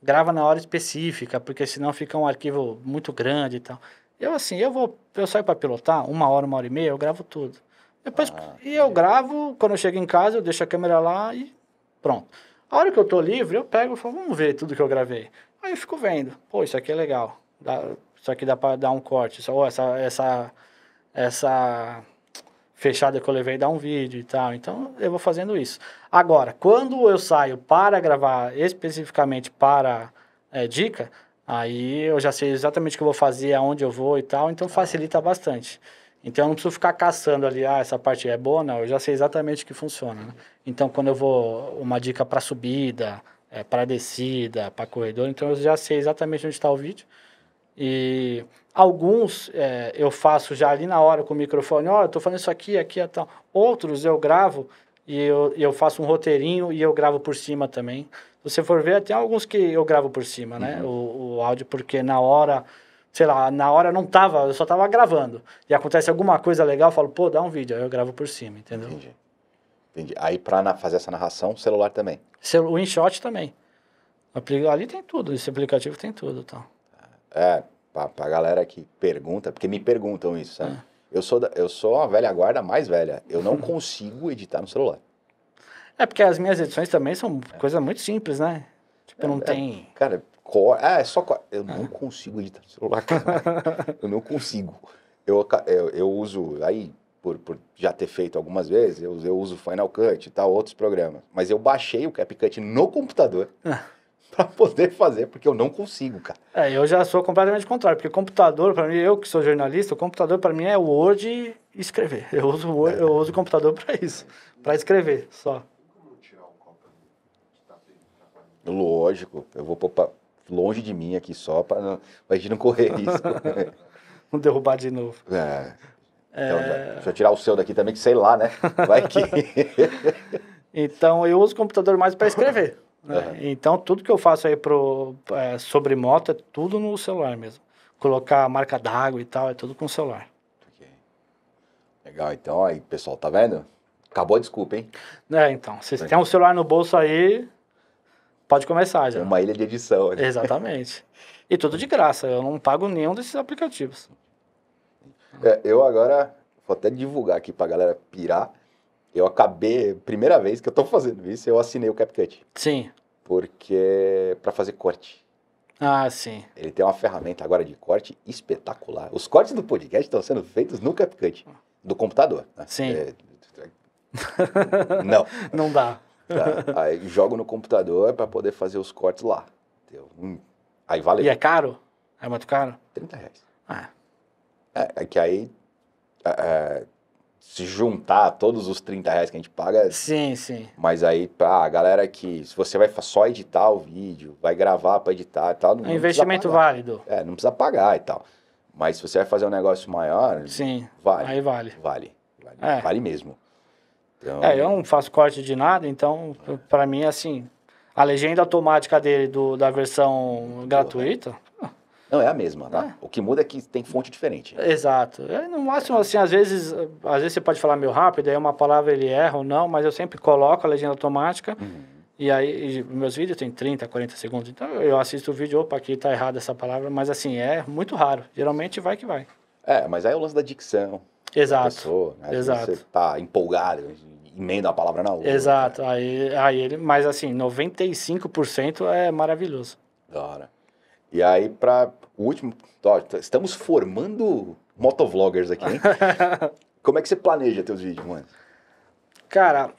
grava na hora específica, porque senão fica um arquivo muito grande e tal. Eu, assim, eu saio para pilotar, 1 hora, 1 hora e meia, eu gravo tudo. Depois, eu gravo, quando eu chego em casa, eu deixo a câmera lá e pronto. A hora que eu tô livre, eu pego e falo, vamos ver tudo que eu gravei. Aí eu fico vendo, pô, isso aqui é legal, isso aqui dá para dar um corte, ou essa fechada que eu levei dá um vídeo e tal. Então, eu vou fazendo isso. Agora, quando eu saio para gravar especificamente para dica, aí eu já sei exatamente o que eu vou fazer, aonde eu vou e tal. Então, facilita bastante. Então, eu não preciso ficar caçando ali, ah, essa parte é boa, não. Eu já sei exatamente o que funciona, né? Então, quando eu vou, uma dica para subida, para descida, para corredor, então eu já sei exatamente onde está o vídeo. E alguns eu faço já ali na hora com o microfone, ó, eu tô fazendo isso aqui, aqui e tal. Outros eu gravo e eu faço um roteirinho e eu gravo por cima também. Se você for ver, tem alguns que eu gravo por cima, né? O áudio, porque na hora... Sei lá, na hora não tava, eu só tava gravando. E acontece alguma coisa legal, eu falo, pô, dá um vídeo, aí eu gravo por cima, entendeu? Entendi. Entendi. Aí pra fazer essa narração, celular também? O InShot também. Ali tem tudo, esse aplicativo tem tudo e tal. É, pra galera que pergunta, porque me perguntam isso, sabe? É. Eu sou a velha guarda mais velha, eu não consigo editar no celular. É, porque as minhas edições também são coisa muito simples, né? Tipo, não tem... Cara... Eu não consigo editar no celular, cara. Eu não consigo. Eu uso, aí, por já ter feito algumas vezes, eu uso Final Cut e tal, outros programas. Mas eu baixei o CapCut no computador pra poder fazer, porque eu não consigo, cara. Eu já sou completamente contrário, porque computador, pra mim, eu que sou jornalista, o computador pra mim é o Word e escrever. Eu uso o Word, eu uso o computador pra isso, pra escrever só. Lógico, eu vou poupar... longe de mim aqui só, para a gente não correr risco. Não derrubar de novo. Então, deixa eu tirar o seu daqui também, que sei lá, né? Vai que... Então, eu uso o computador mais para escrever. Né? Então, tudo que eu faço aí sobre moto é tudo no celular mesmo. Colocar marca d'água e tal, é tudo com o celular. Okay. Legal, então, aí, pessoal, tá vendo? Acabou a desculpa, hein? Então, se você tem um celular no bolso aí... Pode começar já. É uma ilha de edição, né? Exatamente. E tudo de graça, eu não pago nenhum desses aplicativos. Eu agora, vou até divulgar aqui pra galera pirar, eu acabei, primeira vez que eu tô fazendo isso, eu assinei o CapCut. Sim. Porque, pra fazer corte. Ah, sim. Ele tem uma ferramenta agora de corte espetacular. Os cortes do podcast estão sendo feitos no CapCut, do computador. Né? Sim. Não. Não dá. Tá. Aí jogo no computador para poder fazer os cortes lá. Aí valeu. E é caro? É muito caro? R$30. É que aí, se juntar todos os R$30 que a gente paga... Sim, sim. Mas aí, a galera que... Se você vai só editar o vídeo, vai gravar para editar e tal... Não, é um investimento válido. Não precisa pagar e tal. Mas se você vai fazer um negócio maior... Sim, vale. Aí vale. Vale mesmo. Então... eu não faço corte de nada, então, pra mim, assim, a legenda automática dele da versão gratuita... Não, é a mesma, tá? O que muda é que tem fonte diferente. Exato. No máximo, assim, às vezes você pode falar meio rápido, aí uma palavra ele erra ou não, mas eu sempre coloco a legenda automática, e aí meus vídeos tem 30, 40 segundos, então eu assisto o vídeo, opa, aqui tá errada essa palavra, mas assim, é muito raro, geralmente vai que vai. Mas aí é o lance da dicção. Exato, pessoa, né? Exato. Você tá empolgado, emenda a palavra na outra. Exato, aí ele... Mas assim, 95% é maravilhoso. Da hora. E aí, para o último... Ó, estamos formando motovloggers aqui, hein? Como é que você planeja teus vídeos, mano? Cara,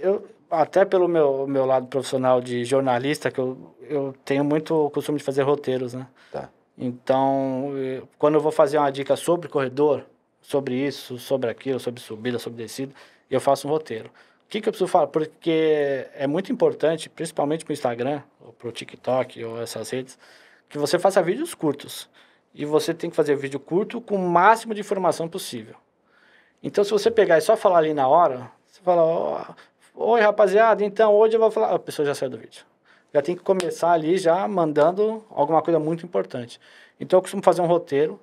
eu... Até pelo meu lado profissional de jornalista, que eu tenho muito costume de fazer roteiros, né? Tá. Então, quando eu vou fazer uma dica sobre corredor... sobre isso, sobre aquilo, sobre subida, sobre descida, eu faço um roteiro. O que eu preciso falar? Porque é muito importante, principalmente para o Instagram, ou para o TikTok, ou essas redes, que você faça vídeos curtos. E você tem que fazer vídeo curto com o máximo de informação possível. Então, se você pegar e só falar ali na hora, você fala, oi, rapaziada, então hoje eu vou falar... A pessoa já saiu do vídeo. Já tem que começar ali já mandando alguma coisa muito importante. Então, eu costumo fazer um roteiro.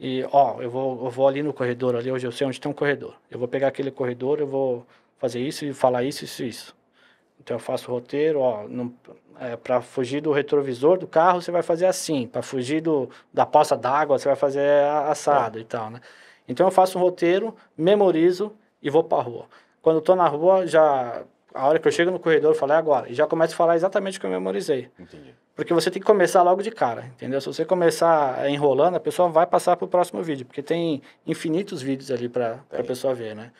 E, ó, eu vou ali no corredor, ali hoje eu sei onde tem um corredor. Eu vou pegar aquele corredor, eu vou fazer isso e falar isso, isso, isso. Então, eu faço o roteiro, ó, para fugir do retrovisor do carro, você vai fazer assim. Para fugir da poça d'água, você vai fazer assado e tal, né? Então, eu faço um roteiro, memorizo e vou pra rua. Quando eu tô na rua, já A hora que eu chego no corredor, eu falo, é agora. E já começo a falar exatamente o que eu memorizei. Entendi. Porque você tem que começar logo de cara, entendeu? Se você começar enrolando, a pessoa vai passar para o próximo vídeo, porque tem infinitos vídeos ali para a pessoa ver, né?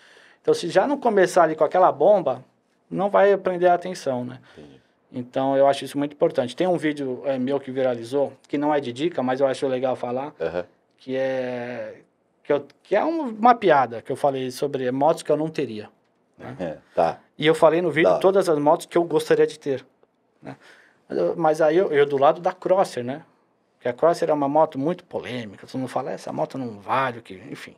Então, se já não começar ali com aquela bomba, não vai prender a atenção, né? Entendi. Então, eu acho isso muito importante. Tem um vídeo meu que viralizou, que não é de dica, mas eu acho legal falar, uhum. que é uma piada que eu falei sobre motos que eu não teria. Né? É, tá. E eu falei no vídeo todas as motos que eu gostaria de ter, né? Mas aí eu do lado da Crosser, né? Porque a Crosser é uma moto muito polêmica, todo mundo fala, essa moto não vale, o que, enfim.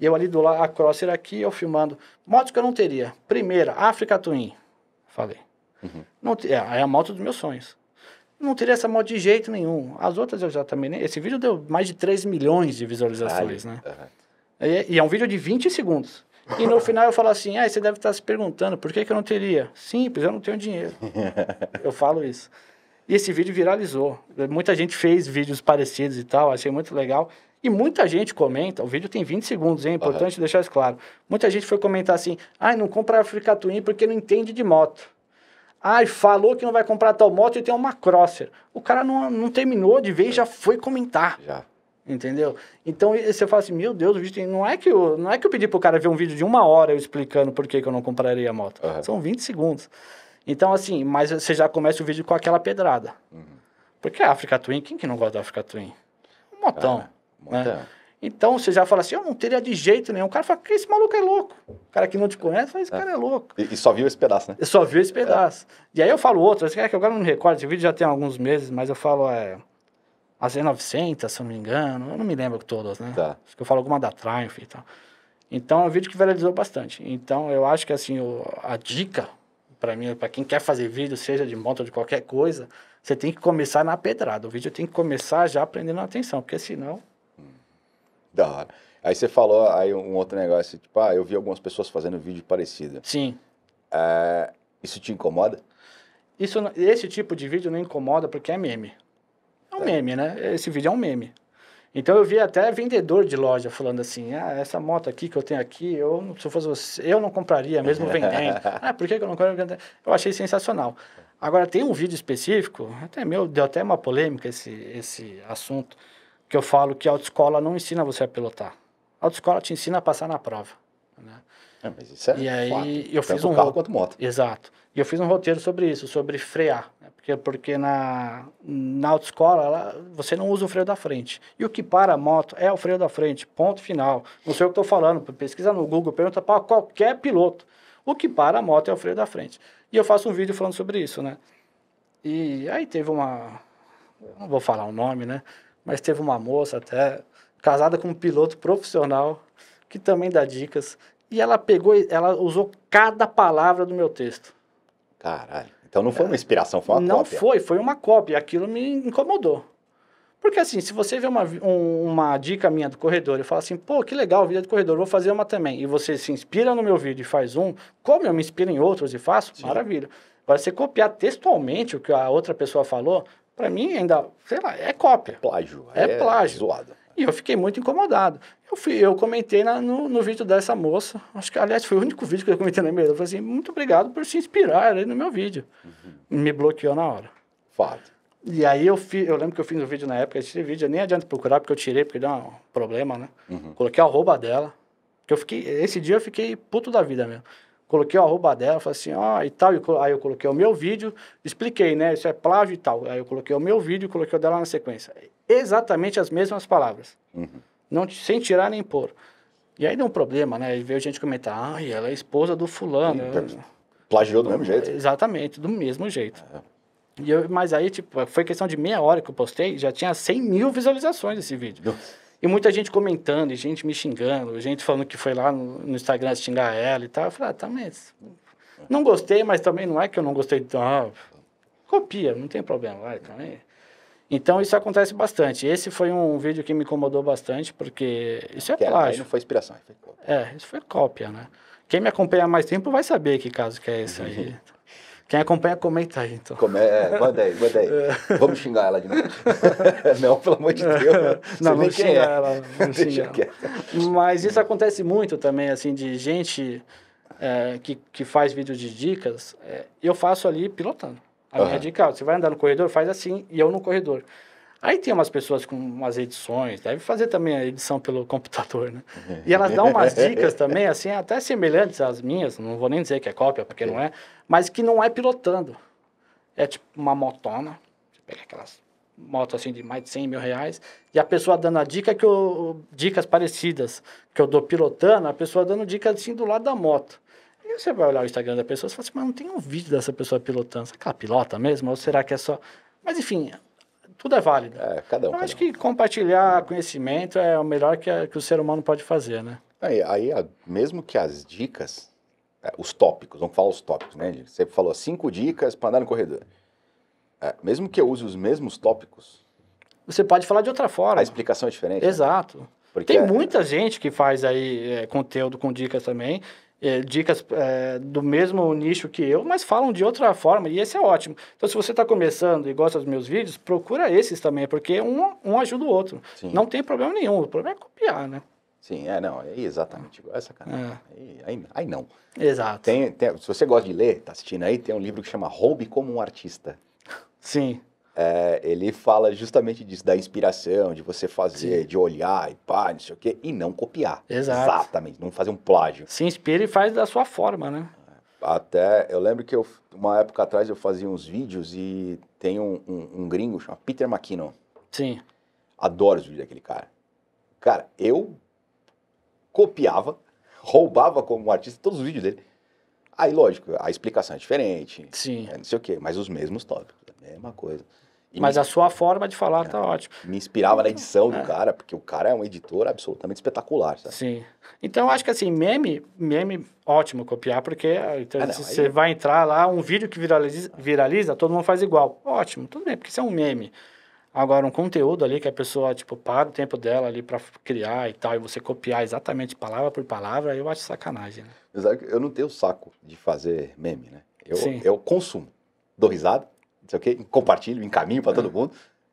E eu ali do lado, a Crosser aqui, eu filmando, motos que eu não teria. Primeira, Africa Twin, falei. Uhum. Não, é a moto dos meus sonhos. Não teria essa moto de jeito nenhum. As outras eu já também... Esse vídeo deu mais de 3 milhões de visualizações, né? Uhum. E é um vídeo de 20 segundos. E no final eu falo assim, ah, você deve estar se perguntando, por que que eu não teria? Simples, eu não tenho dinheiro. Eu falo isso. E esse vídeo viralizou. Muita gente fez vídeos parecidos e tal, achei muito legal. E muita gente comenta, o vídeo tem 20 segundos, hein? É importante deixar isso claro. Muita gente foi comentar assim, ah, não compra a Africa Twin porque não entende de moto. Ah, falou que não vai comprar tal moto e tem uma Crosser. O cara não terminou de ver e já foi comentar. Já. Entendeu? Então, você fala assim, meu Deus, o vídeo tem... não é que eu pedi pro cara ver um vídeo de 1 hora eu explicando por que que eu não compraria a moto. Uhum. São 20 segundos. Então, assim, mas você já começa o vídeo com aquela pedrada. Uhum. Porque a Africa Twin, quem que não gosta da Africa Twin? Um motão. Né? Motão. Então, você já fala assim, eu não teria de jeito nenhum. O cara fala, que esse maluco é louco. O cara que não te conhece fala, esse cara é louco. E só viu esse pedaço, né? Só viu esse pedaço. É. E aí eu falo outro, que agora eu não me recordo, esse vídeo já tem alguns meses, mas eu falo, a Z900, se eu não me engano, eu não me lembro todas, né? Tá. Acho que eu falo alguma da Triumph e tal. Então, é um vídeo que viralizou bastante. Então, eu acho que, assim, a dica, para mim, para quem quer fazer vídeo, seja de moto ou de qualquer coisa, você tem que começar na pedrada. O vídeo tem que começar já prendendo a atenção, porque senão... Da hora. Aí você falou, aí um outro negócio, tipo, ah, eu vi algumas pessoas fazendo vídeo parecido. Sim. Isso te incomoda? Esse tipo de vídeo não incomoda, porque é meme. É um meme, né? Esse vídeo é um meme. Então, eu vi até vendedor de loja falando assim, ah, essa moto aqui que eu tenho aqui, se eu fosse você, eu não compraria, mesmo vendendo. Ah, por que eu não compraria? Eu achei sensacional. Agora, tem um vídeo específico, deu até uma polêmica esse assunto, que eu falo que a autoescola não ensina você a pilotar. A autoescola te ensina a passar na prova, né? Mas isso é fato. Eu fiz um carro quanto moto. Exato. E eu fiz um roteiro sobre isso, sobre frear. Né? Porque na autoescola, você não usa o freio da frente. E o que para a moto é o freio da frente, ponto final. Não sei o que estou falando, pesquisa no Google, pergunta para qualquer piloto. O que para a moto é o freio da frente. E eu faço um vídeo falando sobre isso, né? E aí teve não vou falar o nome, né? Mas teve uma moça até, casada com um piloto profissional, que também dá dicas. E ela usou cada palavra do meu texto. Caralho. Então não foi uma inspiração, foi uma cópia. Não foi uma cópia. Aquilo me incomodou. Porque assim, se você vê uma dica minha do corredor e fala assim, pô, que legal, vídeo do corredor, vou fazer uma também. E você se inspira no meu vídeo e faz um, como eu me inspiro em outros e faço, sim, maravilha. Agora, você copiar textualmente o que a outra pessoa falou, pra mim ainda, sei lá, é cópia. É plágio. É plágio. Zoado. E eu fiquei muito incomodado. Eu comentei no vídeo dessa moça, acho que, aliás, foi o único vídeo que eu comentei na e-mail. Eu falei assim, muito obrigado por se inspirar aí no meu vídeo. Uhum. Me bloqueou na hora. Fato. E aí eu lembro que eu fiz um vídeo na época, esse vídeo, eu nem adianta procurar, porque eu tirei, porque deu um problema, né? Uhum. Coloquei a arroba dela, que esse dia eu fiquei puto da vida mesmo. Coloquei a arroba dela, falei assim, ó, e tal, aí eu coloquei o meu vídeo, expliquei, né, isso é plágio e tal. Aí eu coloquei o meu vídeo e coloquei o dela na sequência. Exatamente as mesmas palavras. Uhum. Não, sem tirar nem pôr. E aí deu um problema, né? E veio gente comentar, ai, ela é esposa do fulano. Plagiou do mesmo jeito. Exatamente, do mesmo jeito. É. Mas aí, tipo, foi questão de meia hora que eu postei, já tinha 100 mil visualizações esse vídeo. Nossa. E muita gente comentando, e gente me xingando, gente falando que foi lá no Instagram xingar ela e tal. Eu falei, ah, tá, mas... Não gostei, mas também não é que eu não gostei. Ah, copia, não tem problema, vai também... Então, isso acontece bastante. Esse foi um vídeo que me incomodou bastante, porque isso é plágio. Aí não foi inspiração, foi cópia. Isso foi cópia, né? Quem me acompanha há mais tempo vai saber que caso que é esse aí. Quem acompanha, comenta aí, então. Manda aí. Vamos xingar ela de novo. Não, pelo amor de Deus. Não xinga ela. Não xinga ela. Mas isso acontece muito também, assim, de gente... que faz vídeos de dicas, eu faço ali pilotando. A minha dica, você vai andar no corredor, faz assim, e eu no corredor. Aí tem umas pessoas com umas edições, deve fazer também a edição pelo computador, né? E elas dão umas dicas também, assim, até semelhantes às minhas, não vou nem dizer que é cópia, porque não é, mas que não é pilotando. É tipo uma motona, você pega aquelas motos assim de mais de 100 mil reais, e a pessoa dando a dica que eu... Dicas parecidas que eu dou pilotando, a pessoa dando dica assim do lado da moto. E você vai olhar o Instagram da pessoa e fala assim, mas não tem um vídeo dessa pessoa pilotando, será que ela pilota mesmo? Ou será que é só... Mas enfim... Tudo é válido. É, cada um. Eu acho que compartilhar conhecimento é o melhor que o ser humano pode fazer, né? Aí mesmo que as dicas, os tópicos, vamos falar os tópicos, né? Você falou 5 dicas para andar no corredor. Mesmo que eu use os mesmos tópicos... Você pode falar de outra forma. A explicação é diferente. Exato. Né? Porque tem muita gente que faz aí conteúdo com dicas também, dicas do mesmo nicho que eu, mas falam de outra forma, e esse é ótimo. Então, se você está começando e gosta dos meus vídeos, procura esses também, porque um ajuda o outro. Sim. Não tem problema nenhum, o problema é copiar, né? Sim, não, é exatamente igual, é sacanagem. Aí não. Exato. Se você gosta de ler, está assistindo aí, tem um livro que chama Roube como um Artista. Sim. Ele fala justamente disso, da inspiração, de você fazer, de olhar e pá, não sei o quê, e não copiar. Exato. Exatamente, não fazer um plágio. Se inspira e faz da sua forma, né? Até, eu lembro que uma época atrás eu fazia uns vídeos e tem um gringo chamado Peter McKinnon. Sim. Adoro os vídeos daquele cara. Cara, eu copiava, roubava como artista todos os vídeos dele. Aí, lógico, a explicação é diferente, sim, não sei o quê, mas os mesmos tópicos, a mesma coisa. Mas a sua forma de falar tá ótimo. Me inspirava na edição do cara, porque o cara é um editor absolutamente espetacular, sabe? Sim. Então, acho que assim, meme, ótimo copiar, porque então, você vai entrar lá, um vídeo que viraliza, todo mundo faz igual. Ótimo, tudo bem, porque isso é um meme. Agora, um conteúdo ali que a pessoa, tipo, para o tempo dela ali para criar e tal, e você copiar exatamente palavra por palavra, eu acho sacanagem, né? Eu não tenho saco de fazer meme, né? Eu consumo, dou risada, não sei o quê, compartilho, encaminho para todo mundo,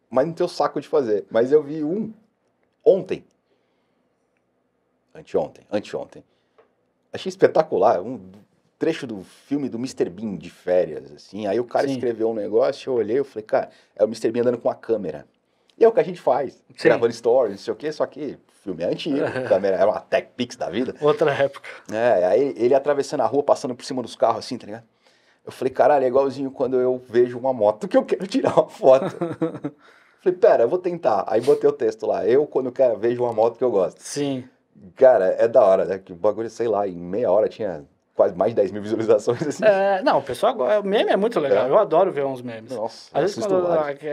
mas não tenho saco de fazer. Mas eu vi um ontem, anteontem, achei espetacular, um trecho do filme do Mr. Bean de férias, assim, aí o cara escreveu um negócio, eu olhei, eu falei, cara, é o Mr. Bean andando com a câmera. E é o que a gente faz, gravando stories, não sei o quê, só que o filme é antigo, a câmera era uma Tech Pix da vida. Outra época. Aí ele atravessando a rua, passando por cima dos carros, assim, tá ligado? Eu falei, caralho, é igualzinho quando eu vejo uma moto que eu quero tirar uma foto. Falei, pera, eu vou tentar. Aí botei o texto lá, vejo uma moto que eu gosto. Sim. Cara, é da hora, né? Que bagulho, sei lá, em meia hora tinha... quase mais de 10 mil visualizações. Assim. Não, o pessoal agora... O meme é muito legal. Eu adoro ver uns memes. Nossa, às vezes,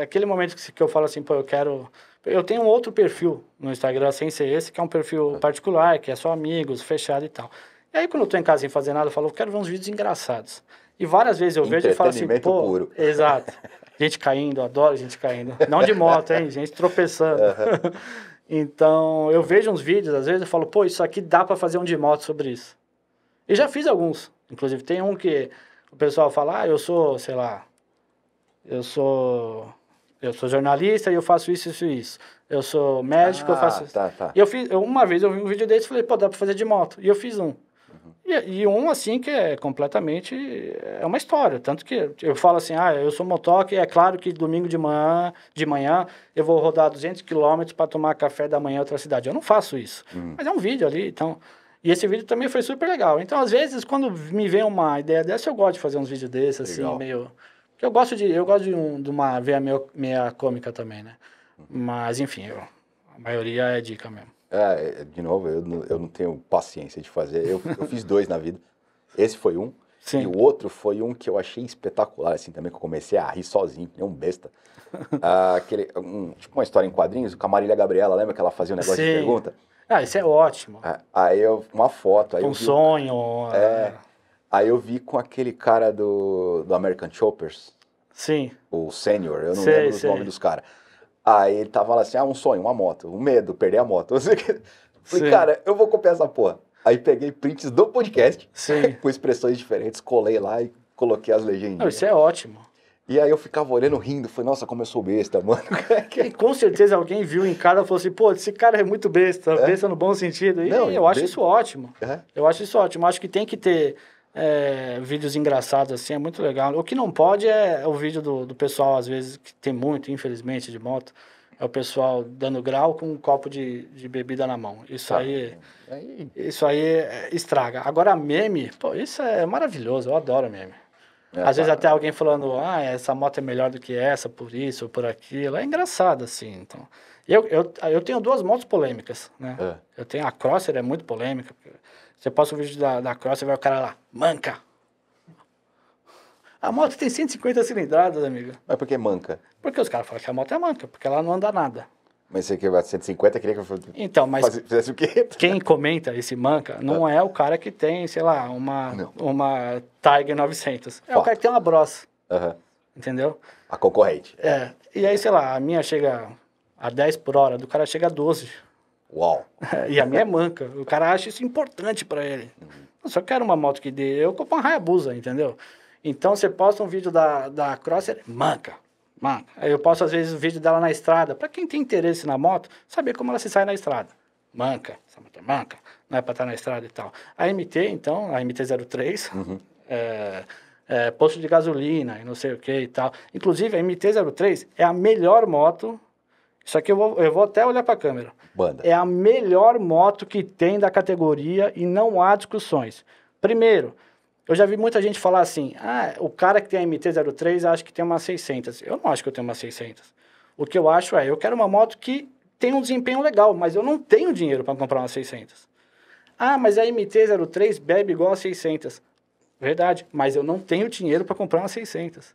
aquele momento que eu falo assim, pô, eu quero... Eu tenho um outro perfil no Instagram, sem ser esse, que é um perfil particular, que é só amigos, fechado e tal. E aí, quando eu tô em casa sem fazer nada, eu falo, eu quero ver uns vídeos engraçados. E várias vezes eu vejo e falo assim, pô... puro. Exato. Gente caindo, adoro gente caindo. Não de moto, hein? Gente tropeçando. Então, eu vejo uns vídeos, às vezes eu falo, pô, isso aqui dá pra fazer um de moto sobre isso. E já fiz alguns. Inclusive, tem um que o pessoal fala, eu sou, sei lá, eu sou jornalista e eu faço isso. Eu sou médico, eu faço isso. E eu fiz, uma vez eu vi um vídeo desse e falei, pô, dá pra fazer de moto. E eu fiz um. E um, assim, que é completamente... É uma história. Tanto que eu falo assim, eu sou motoca e é claro que domingo de manhã eu vou rodar 200 quilômetros pra tomar café da manhã em outra cidade. Eu não faço isso. Mas é um vídeo ali, então... E esse vídeo também foi super legal. Então, às vezes, quando me vem uma ideia dessa, eu gosto de fazer uns vídeos desses, assim, legal. Meio... Eu gosto de uma veia meia cômica também, né? Mas, enfim, a maioria é dica mesmo. De novo, eu não tenho paciência de fazer. Eu fiz 2 na vida. Esse foi um. Sim. E o outro foi um que eu achei espetacular, assim, também, que eu comecei a rir sozinho, que nem um besta. Tipo uma história em quadrinhos, com a Marília Gabriela, lembra que ela fazia um negócio de pergunta? Isso é ótimo. Uma foto. Aí um sonho. Aí eu vi com aquele cara do American Choppers. Sim. O Sênior, eu não lembro o nome dos caras. Aí ele tava lá assim, um sonho, uma moto, um medo, perder a moto. Eu falei, cara, eu vou copiar essa porra. Aí peguei prints do podcast, com expressões diferentes, colei lá e coloquei as legendinhas. Isso é ótimo. E aí eu ficava olhando, rindo, falei, nossa, como eu sou besta, mano. E com certeza alguém viu em casa e falou assim, pô, esse cara é muito besta, besta no bom sentido. E não, eu acho isso ótimo. É? Eu acho isso ótimo. Acho que tem que ter vídeos engraçados assim, é muito legal. O que não pode é o vídeo do pessoal, às vezes, que tem muito, infelizmente, de moto. É o pessoal dando grau com um copo de bebida na mão. Isso aí estraga. Agora, meme, pô, isso é maravilhoso, eu adoro meme. Às vezes até alguém falando, ah, essa moto é melhor do que essa, por isso ou por aquilo. É engraçado, assim. Então, eu tenho duas motos polêmicas, né? Eu tenho a Crosser, é muito polêmica. Você posta um vídeo da Crosser, vai o cara lá, manca. A moto tem 150 cilindradas, amigo. Mas por que manca? Porque os caras falam que a moto é manca, porque ela não anda nada. Mas você que vai 150, queria que eu fizesse o quê? Quem comenta esse manca não é o cara que tem, sei lá, uma Tiger 900. É o cara que tem uma Bros. Entendeu? A concorrente. É. E aí, sei lá, a minha chega a 10 por hora, do cara chega a 12. Uau! E a minha é manca. O cara acha isso importante pra ele. Eu só quero uma moto que dê. Eu compro uma Hayabusa, entendeu? Então, você posta um vídeo da Crosser, manca, manca. Aí eu posto, às vezes, o vídeo dela na estrada. Para quem tem interesse na moto, saber como ela se sai na estrada. Manca, essa moto é manca, não é para estar na estrada e tal. A MT, então, a MT-03, posto de gasolina e não sei o que e tal. Inclusive, a MT-03 é a melhor moto, isso aqui eu vou até olhar para a câmera. Banda. É a melhor moto que tem da categoria e não há discussões. Primeiro... Eu já vi muita gente falar assim, ah, o cara que tem a MT-03 acha que tem uma 600. Eu não acho que eu tenho uma 600. O que eu acho eu quero uma moto que tem um desempenho legal, mas eu não tenho dinheiro para comprar uma 600. Ah, mas a MT-03 bebe igual a 600. Verdade, mas eu não tenho dinheiro para comprar uma 600.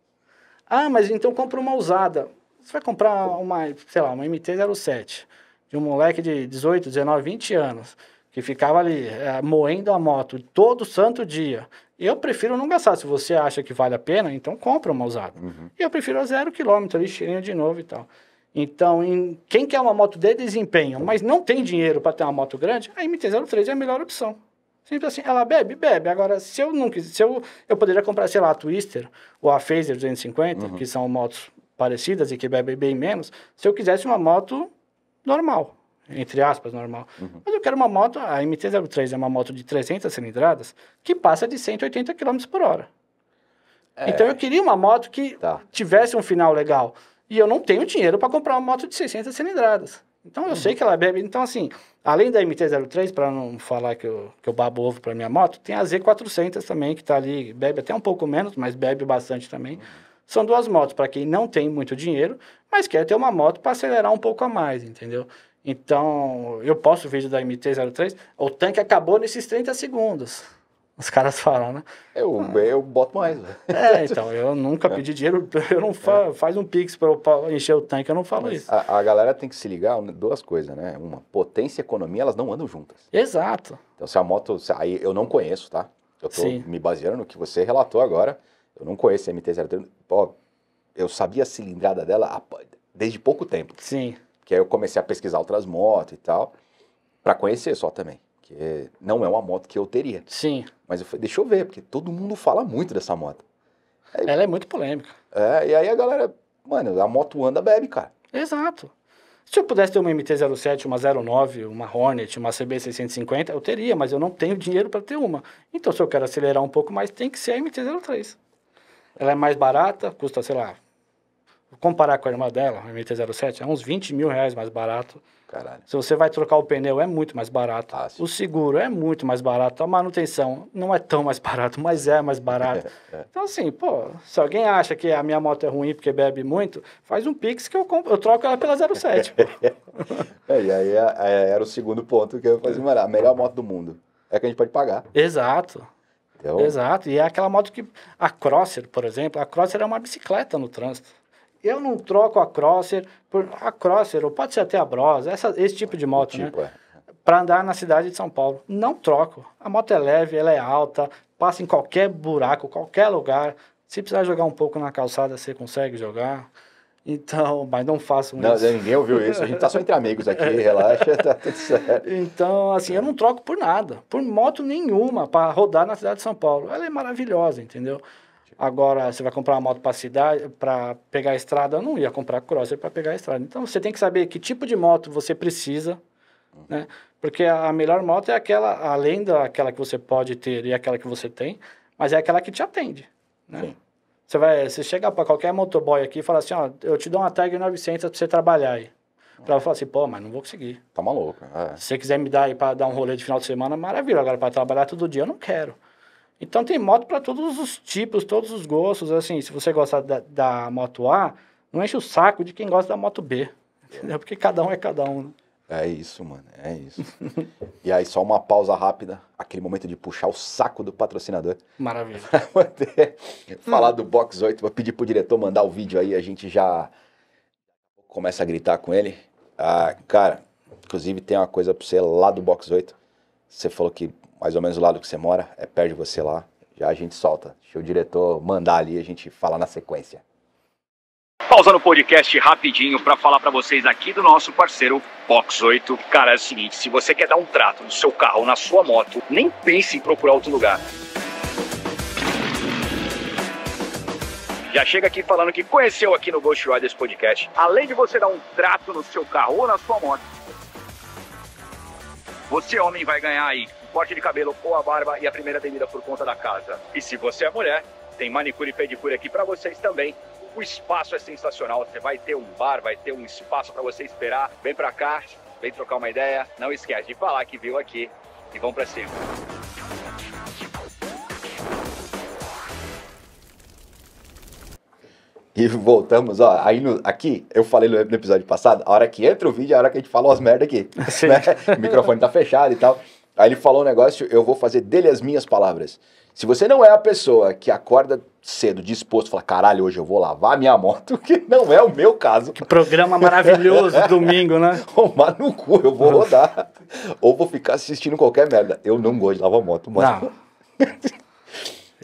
Ah, mas então compra uma usada. Você vai comprar uma, sei lá, uma MT-07 de um moleque de 18, 19, 20 anos, que ficava ali moendo a moto todo santo dia. Eu prefiro não gastar. Se você acha que vale a pena, então compra uma usada. E eu prefiro a 0 km, ali cheirinho de novo e tal. Então, quem quer uma moto de desempenho, mas não tem dinheiro para ter uma moto grande, a MT-03 é a melhor opção. Simples assim, ela bebe, bebe. Agora, se eu não quiser, eu poderia comprar, sei lá, a Twister ou a Fazer 250, que são motos parecidas e que bebem bem menos, se eu quisesse uma moto normal. Entre aspas, normal. Mas eu quero uma moto, a MT-03 é uma moto de 300 cilindradas, que passa de 180 km por hora. Então, eu queria uma moto que tivesse um final legal. E eu não tenho dinheiro para comprar uma moto de 600 cilindradas. Então, eu sei que ela bebe. Então, assim, além da MT-03, para não falar que eu babo ovo para minha moto, tem a Z400 também, que está ali, bebe até um pouco menos, mas bebe bastante também. São duas motos para quem não tem muito dinheiro, mas quer ter uma moto para acelerar um pouco a mais, entendeu? Então, eu posto o vídeo da MT-03, o tanque acabou nesses 30 segundos. Os caras falam, né? Eu boto mais. Então, eu nunca pedi dinheiro, eu não faz um pix para eu encher o tanque, eu não falo isso. A galera tem que se ligar, duas coisas, né? Uma, potência e economia, elas não andam juntas. Exato. Então, se a moto, aí eu não conheço, tá? Eu tô me baseando no que você relatou agora, eu não conheço a MT-03, eu sabia a cilindrada dela desde pouco tempo. Sim. Que aí eu comecei a pesquisar outras motos e tal, para conhecer só também. Que não é uma moto que eu teria. Sim. Mas eu falei, deixa eu ver, porque todo mundo fala muito dessa moto. Aí, ela é muito polêmica. E aí a galera, mano, a moto anda, bebe, cara. Exato. Se eu pudesse ter uma MT-07, uma 09, uma Hornet, uma CB650, eu teria, mas eu não tenho dinheiro para ter uma. Então, se eu quero acelerar um pouco mais, tem que ser a MT-03. Ela é mais barata, custa, sei lá... Comparar com a irmã dela, a MT-07, é uns R$20 mil mais barato. Caralho. Se você vai trocar o pneu, é muito mais barato. O seguro é muito mais barato. A manutenção não é tão mais barato, mas é mais barato. Então, assim, pô, se alguém acha que a minha moto é ruim porque bebe muito, faz um pix que eu troco ela pela 07. E aí era o segundo ponto que eu ia fazer. A melhor moto do mundo. É que a gente pode pagar. Exato. Então... Exato. E é aquela moto que... A Crosser, por exemplo, a Crosser é uma bicicleta no trânsito. Eu não troco a Crosser por a Crosser, ou pode ser até a Bros, esse tipo de moto, né? Para andar na cidade de São Paulo. Não troco. A moto é leve, ela é alta, passa em qualquer buraco, qualquer lugar. Se precisar jogar um pouco na calçada, você consegue jogar. Então, mas não faço isso. Não, ninguém ouviu isso. A gente tá só entre amigos aqui, relaxa, tá tudo certo. Então, assim, eu não troco por nada, por moto nenhuma para rodar na cidade de São Paulo. Ela é maravilhosa, entendeu? Agora, você vai comprar uma moto para cidade, para pegar a estrada, eu não ia comprar Crosser para pegar a estrada. Então, você tem que saber que tipo de moto você precisa, uhum, né? Porque a melhor moto é aquela, além daquela que você pode ter e aquela que você tem, mas é aquela que te atende, né? Sim. Você chega para qualquer motoboy aqui e fala assim, ó, eu te dou uma Tiger 900 para você trabalhar aí. Uhum. Para ela falar assim, pô, mas não vou conseguir. Tá maluco, é. Se você quiser me dar aí para dar um rolê de final de semana, maravilha. Agora, para trabalhar todo dia, eu não quero. Então, tem moto para todos os tipos, todos os gostos. Assim, se você gosta da moto A, não enche o saco de quem gosta da moto B. Entendeu? Porque cada um é cada um. Né? É isso, mano. É isso. E aí, só uma pausa rápida. Aquele momento de puxar o saco do patrocinador. Maravilha. Pra poder falar do Box 8. Vou pedir pro diretor mandar o vídeo aí. A gente já começa a gritar com ele. Ah, cara, inclusive tem uma coisa pra você lá do Box 8. Você falou que mais ou menos o lado que você mora, é perto de você lá, já a gente solta. Deixa o diretor mandar ali e a gente fala na sequência. Pausando o podcast rapidinho para falar para vocês aqui do nosso parceiro Box 8. Cara, é o seguinte, se você quer dar um trato no seu carro ou na sua moto, nem pense em procurar outro lugar. Já chega aqui falando que conheceu aqui no Ghost Riders Podcast. Além de você dar um trato no seu carro ou na sua moto, você homem vai ganhar aí corte de cabelo ou a barba e a primeira devida por conta da casa. E se você é mulher, tem manicure e pedicure aqui para vocês também. O espaço é sensacional, você vai ter um bar, vai ter um espaço para você esperar. Vem para cá, vem trocar uma ideia. Não esquece de falar que viu aqui e vamos para cima. E voltamos, ó, aí aqui, eu falei no episódio passado, a hora que entra o vídeo é a hora que a gente fala umas merda aqui, né? O microfone tá fechado e tal. Aí ele falou um negócio, eu vou fazer dele as minhas palavras. Se você não é a pessoa que acorda cedo, disposto, fala, caralho, hoje eu vou lavar minha moto, que não é o meu caso. Que programa maravilhoso, domingo, né? Tomar no cu, eu vou rodar. Ou vou ficar assistindo qualquer merda. Eu não gosto de lavar moto, mano.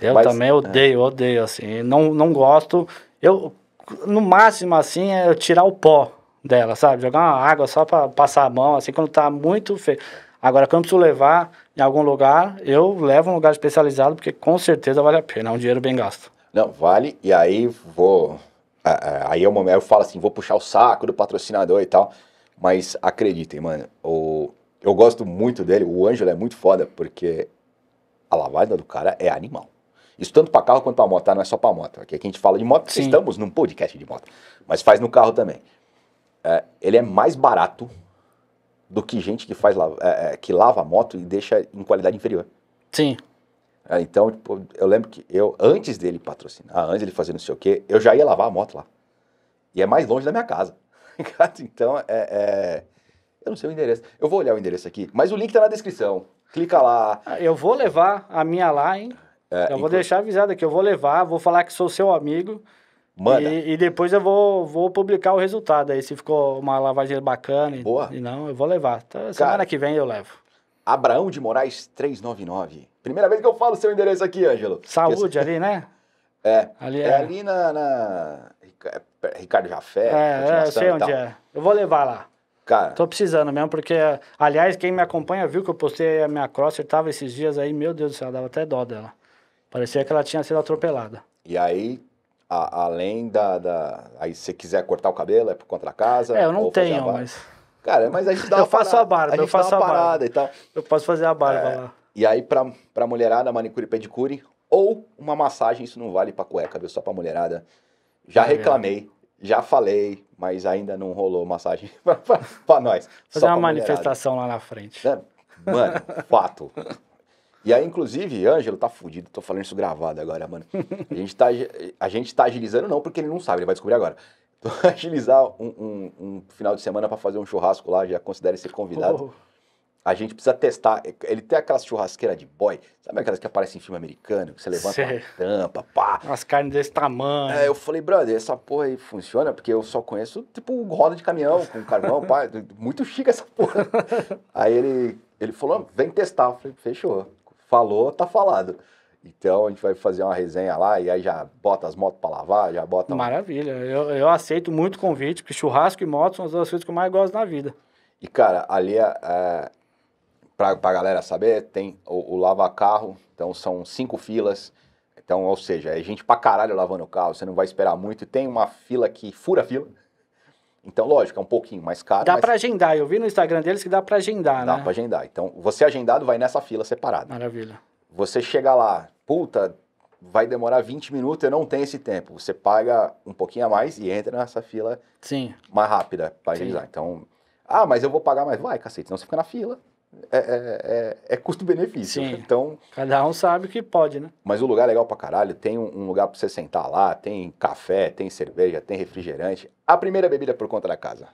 Eu também odeio, assim. Não gosto. Eu, no máximo, assim, é eu tirar o pó dela, sabe? Jogar uma água só pra passar a mão, assim, quando tá muito feio. Agora, quando eu preciso levar em algum lugar, eu levo um lugar especializado, porque com certeza vale a pena, é um dinheiro bem gasto. Não, vale, e aí vou... Aí eu falo assim, vou puxar o saco do patrocinador e tal, mas acreditem, mano, eu gosto muito dele, o Ângelo é muito foda, porque a lavagem do cara é animal. Isso tanto para carro quanto para moto, tá? Não é só para moto. Aqui a gente fala de moto, sim, estamos num podcast de moto, mas faz no carro também. É, ele é mais barato do que gente que faz que lava a moto e deixa em qualidade inferior. Sim. É, então, tipo, eu lembro que eu, antes dele patrocinar, antes dele fazer não sei o quê, eu já ia lavar a moto lá. E é mais longe da minha casa. Então, eu não sei o endereço. Eu vou olhar o endereço aqui, mas o link tá na descrição. Clica lá. Eu vou levar a minha lá, hein? Eu vou deixar avisado aqui, eu vou levar, vou falar que sou seu amigo. Manda. E depois eu vou publicar o resultado aí, se ficou uma lavagem bacana. Boa. E não, eu vou levar. Então, cara, semana que vem eu levo. Abraão de Moraes 399. Primeira vez que eu falo seu endereço aqui, Ângelo. Saúde ali, né? É. Ali é ali na Ricardo Jafé. Eu sei onde é. Eu vou levar lá. Cara, tô precisando mesmo, porque, aliás, quem me acompanha viu que eu postei a minha Crosser, tava esses dias aí, meu Deus do céu, dava até dó dela. Parecia que ela tinha sido atropelada. E aí... além aí se você quiser cortar o cabelo, é por conta da casa. Eu não tenho, mas... Cara, mas a gente dá uma parada. Eu faço a barba, eu faço a barba e tal. Eu posso fazer a barba lá. E aí, pra mulherada, manicure e pedicure, ou uma massagem, isso não vale pra cueca, viu? Só pra mulherada. Já reclamei, já falei, mas ainda não rolou massagem pra nós. Fazer uma manifestação lá na frente. Mano, fato. E aí, inclusive, Ângelo tá fudido, tô falando isso gravado agora, mano. A gente tá agilizando, não, porque ele não sabe, ele vai descobrir agora. Então, agilizar um final de semana pra fazer um churrasco lá, já considere ser convidado. A gente precisa testar, ele tem aquelas churrasqueiras de boy, sabe aquelas que aparecem em filme americano, que você levanta a tampa, pá. Umas carnes desse tamanho. É, eu falei, brother, essa porra aí funciona, porque eu só conheço, tipo, roda de caminhão com carvão, pá, muito chique essa porra. Aí ele falou, vem testar, eu falei, fechou. Falou, tá falado. Então, a gente vai fazer uma resenha lá e aí já bota as motos pra lavar, já bota... Maravilha. Eu aceito muito o convite, porque churrasco e moto são as duas coisas que eu mais gosto na vida. E, cara, ali, pra galera saber, tem o lava-carro. Então, são 5 filas. Então, ou seja, é gente pra caralho lavando o carro, você não vai esperar muito. E tem uma fila que fura a fila. Então, lógico, é um pouquinho mais caro. Dá pra agendar. Eu vi no Instagram deles que dá pra agendar, né? Dá pra agendar. Então, você agendado vai nessa fila separada. Maravilha. Você chega lá, puta, vai demorar 20 minutos, eu não tenho esse tempo. Você paga um pouquinho a mais e entra nessa fila mais rápida pra agendar. Então, ah, mas eu vou pagar mais. Vai, cacete, senão você fica na fila. É custo-benefício. Então, cada um sabe o que pode, né? Mas o lugar é legal pra caralho. Tem um lugar pra você sentar lá, tem café, tem cerveja, tem refrigerante. A primeira bebida é por conta da casa.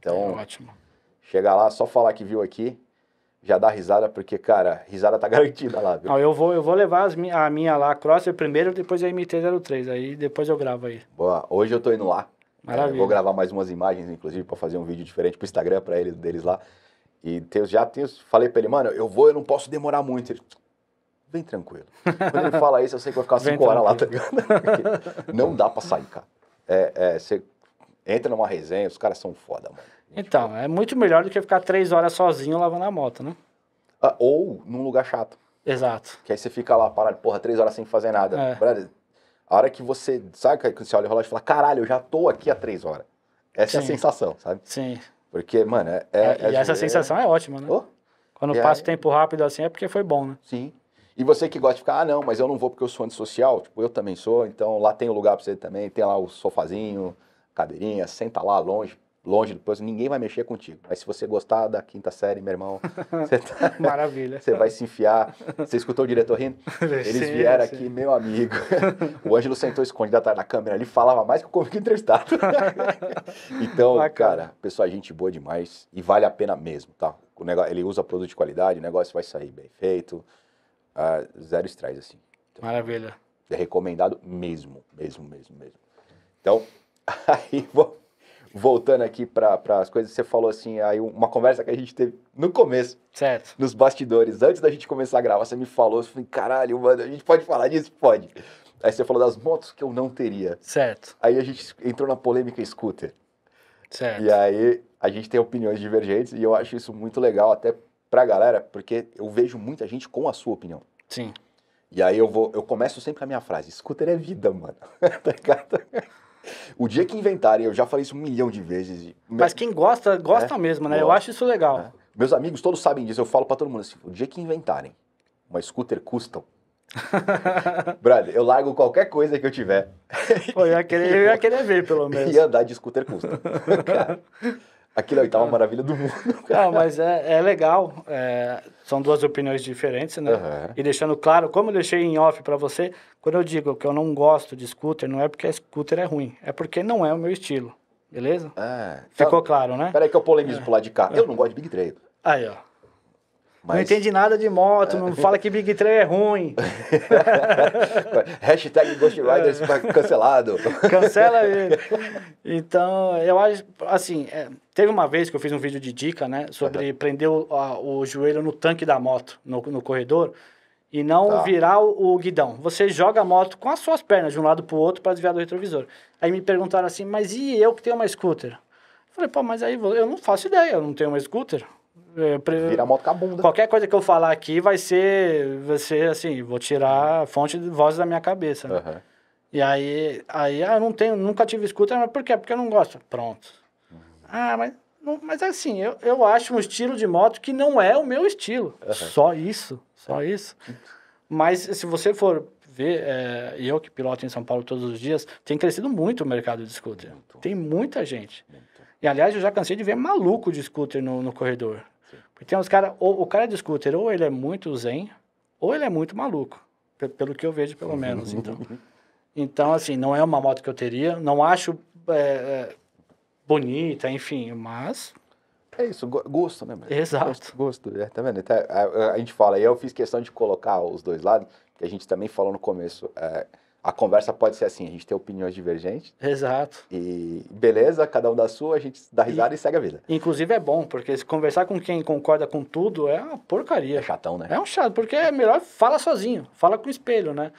Então, ótimo. Chega lá, só falar que viu aqui, já dá risada, porque, cara, risada tá garantida lá, viu? Não, eu vou levar a minha lá, a Crosser primeiro, depois a MT-03, aí depois eu gravo aí. Boa, hoje eu tô indo lá. Maravilha. Vou gravar mais umas imagens, inclusive, pra fazer um vídeo diferente pro Instagram, pra eles, deles lá. E falei pra ele, mano, eu não posso demorar muito. Ele, bem tranquilo. Quando ele fala isso, eu sei que vai ficar 5 horas lá, tá ligado? Porque não dá pra sair, cara. Você entra numa resenha, os caras são foda, mano. Então, é muito melhor do que ficar 3 horas sozinho lavando a moto, né? Ah, ou num lugar chato. Exato. Que aí você fica lá parado, porra, 3 horas sem fazer nada. Brother, a hora que você, sabe, quando você olha o relógio e fala, caralho, eu já tô aqui há 3 horas. Essa é a sensação, sabe? Sim. Porque, mano, e essa sensação é ótima, né? Oh, quando passa o tempo rápido assim, é porque foi bom, né? Sim. E você que gosta de ficar, ah, não, mas eu não vou porque eu sou antissocial, tipo, eu também sou, então lá tem um lugar pra você também, tem lá o sofazinho, cadeirinha, senta lá longe depois, ninguém vai mexer contigo. Mas se você gostar da quinta série, meu irmão, você tá... Maravilha. Você vai se enfiar. Você escutou o diretor rindo? Eles vieram aqui, meu amigo. O Ângelo sentou escondido atrás da câmera ali, falava mais que o convidado entrevistado. Então, cara, pessoal, gente boa demais e vale a pena mesmo, tá? O negócio, ele usa produto de qualidade, o negócio vai sair bem feito, zero estresse, assim. Então, maravilha. É recomendado mesmo. Então, aí vou... Voltando aqui para as coisas, você falou assim, aí uma conversa que a gente teve no começo, certo, nos bastidores, antes da gente começar a gravar, você me falou, eu falei, caralho, mano, a gente pode falar disso? Pode. Aí você falou das motos que eu não teria. Certo. Aí a gente entrou na polêmica scooter. Certo. E aí a gente tem opiniões divergentes e eu acho isso muito legal até para a galera, porque eu vejo muita gente com a sua opinião. Sim. E aí eu começo sempre com a minha frase, scooter é vida, mano. Tá ligado? O dia que inventarem, eu já falei isso 1 milhão de vezes. Mas quem gosta, gosta mesmo, né? Gosta. Eu acho isso legal. É. Meus amigos todos sabem disso, eu falo pra todo mundo assim, o dia que inventarem uma scooter custom, brother, eu largo qualquer coisa que eu tiver. Pô, eu ia querer ver, pelo menos. E andar de scooter custom. Cara, aquilo é a oitava maravilha do mundo. Não, mas é legal. É, são duas opiniões diferentes, né? Uhum. E deixando claro, como eu deixei em off pra você, quando eu digo que eu não gosto de scooter, não é porque a scooter é ruim. É porque não é o meu estilo. Beleza? É, ficou claro, né? Peraí que eu polemizo pro lado de cá. Eu não gosto de Big Trail. Aí, ó. Mas... Não entende nada de moto, não fala que Big Trail é ruim. Hashtag Ghost Riders cancelado. Cancela ele. Então, eu acho, assim, teve uma vez que eu fiz um vídeo de dica, né? Sobre prender o joelho no tanque da moto, no corredor, e não virar o guidão. Você joga a moto com as suas pernas de um lado pro outro para desviar do retrovisor. Aí me perguntaram assim, mas e eu que tenho uma scooter? Eu falei, pô, mas aí eu não faço ideia, eu não tenho uma scooter. Vira a moto com a bunda. Qualquer coisa que eu falar aqui vai ser assim, vou tirar a fonte de voz da minha cabeça, né? Uhum. E aí eu não tenho, nunca tive scooter, mas por quê? Porque eu não gosto. Pronto. Uhum. Ah, mas assim, eu acho um estilo de moto que não é o meu estilo. Uhum. Só isso. Mas se você for ver, eu que piloto em São Paulo todos os dias, tem crescido muito o mercado de scooter. Muito. Tem muita gente. Muito. E aliás, eu já cansei de ver maluco de scooter no corredor. Porque tem uns caras, o cara de scooter, ou ele é muito zen, ou ele é muito maluco. Pelo que eu vejo, pelo menos, então. Então, assim, não é uma moto que eu teria, não acho bonita, enfim, mas... É isso, gosto, né? Exato. Gosto, tá vendo? Então, a gente fala, e eu fiz questão de colocar os dois lados, que a gente também falou no começo, a conversa pode ser assim, a gente tem opiniões divergentes. Exato. E beleza, cada um da sua, a gente dá risada e segue a vida. Inclusive é bom, porque se conversar com quem concorda com tudo é uma porcaria. É chatão, né? É um chato, porque é melhor fala sozinho, fala com o espelho, né?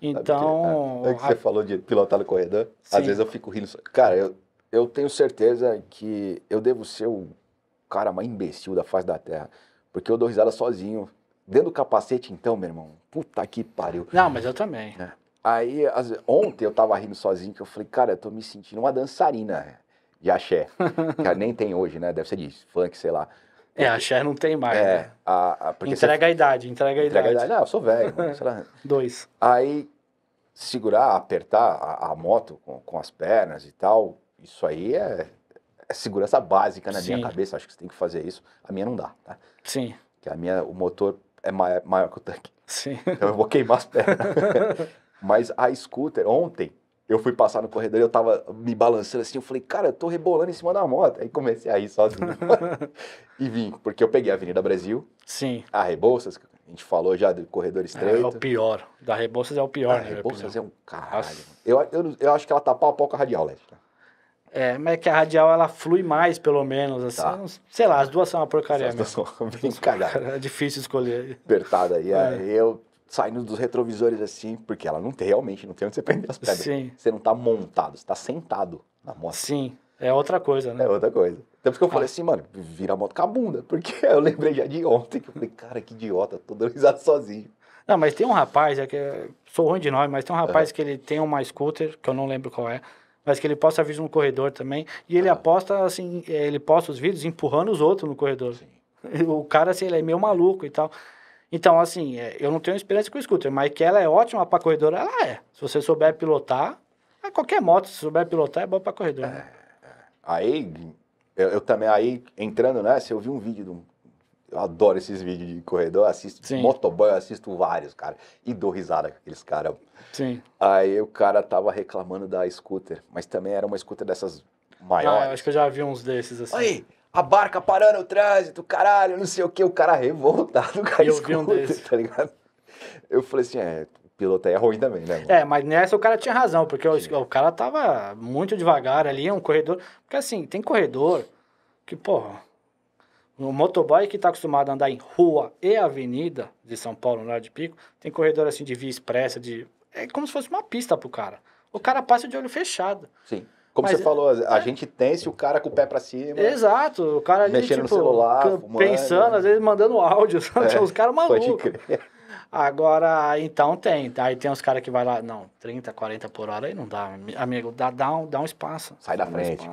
Então... É que você falou de pilotar no corredor, às vezes eu fico rindo. Cara, eu tenho certeza que eu devo ser o cara mais imbecil da face da Terra, porque eu dou risada sozinho. Dentro do capacete, então, meu irmão, puta que pariu. Não, mas eu também. É. Aí, ontem eu tava rindo sozinho, que eu falei, cara, eu tô me sentindo uma dançarina de axé. Que nem tem hoje, né? Deve ser de funk, sei lá. Porque, é, axé não tem mais, né? Entrega a idade, entrega a idade. Não, eu sou velho, mano, sei lá. Dois. Aí, segurar, apertar a moto com as pernas e tal, isso aí é segurança básica na minha cabeça. Acho que você tem que fazer isso. A minha não dá, tá? Sim. Porque a minha, o motor é maior que o tanque. Sim. Então eu vou queimar as pernas. Mas a scooter, ontem, eu fui passar no corredor e eu tava me balançando assim, eu falei, cara, eu tô rebolando em cima da moto. Aí comecei a ir sozinho. E vim, porque eu peguei a Avenida Brasil, sim, a Rebouças, a gente falou já do corredor estreito. É o pior, da Rebouças é o pior. A Rebouças é um caralho. Eu acho que ela tá pau a pau com a radial, Leste. É, mas é que a radial, ela flui mais, pelo menos, assim, tá. Sei lá, as duas são uma porcaria mesmo. É difícil escolher. Apertada aí, eu saindo dos retrovisores assim, porque ela não tem, realmente, não tem onde você prender as pedras. Sim. Você não tá montado, você tá sentado na moto. Sim, é outra coisa, né? É outra coisa. Então, porque eu falei assim, mano, vira a moto com a bunda, porque eu lembrei já de ontem, que eu falei, cara, que idiota, tô dando risada sozinho. Não, mas tem um rapaz, sou ruim de nome, mas tem um rapaz que ele tem uma scooter, que eu não lembro qual é, mas que ele posta vídeo no corredor também, e ele aposta, assim, ele posta os vídeos empurrando os outros no corredor. Sim. O cara, assim, ele é meio maluco e tal. Então, assim, eu não tenho experiência com scooter, mas que ela é ótima para corredor, ela é. Se você souber pilotar, qualquer moto, se souber pilotar, é boa para corredor. É, né? Aí, eu também, aí, entrando nessa, eu vi um vídeo, eu adoro esses vídeos de corredor, assisto, sim, motoboy, eu assisto vários, cara, e dou risada com aqueles caras. Sim. Aí o cara tava reclamando da scooter, mas também era uma scooter dessas maiores. Ah, acho que eu já vi uns desses, assim. Aí, a barca parando o trânsito, caralho, não sei o que, o cara revoltado com a scooter, tá ligado? Eu falei assim, o piloto aí é ruim também, né, mano? É, mas nessa o cara tinha razão, porque o cara tava muito devagar ali, um corredor, porque assim, tem corredor que, porra, o motoboy que tá acostumado a andar em rua e avenida de São Paulo, no horário de pico, tem corredor assim de via expressa, é como se fosse uma pista pro cara. O cara passa de olho fechado. Sim. Como você falou, a gente tense o cara com o pé pra cima. Exato. O cara ali, mexendo no celular, fumando, pensando, às vezes mandando áudio, sabe? Os caras malucos. Agora, então tem. Aí tem uns caras que vai lá, não, 30, 40 por hora, aí não dá. Amigo, dá um espaço. Sai da frente.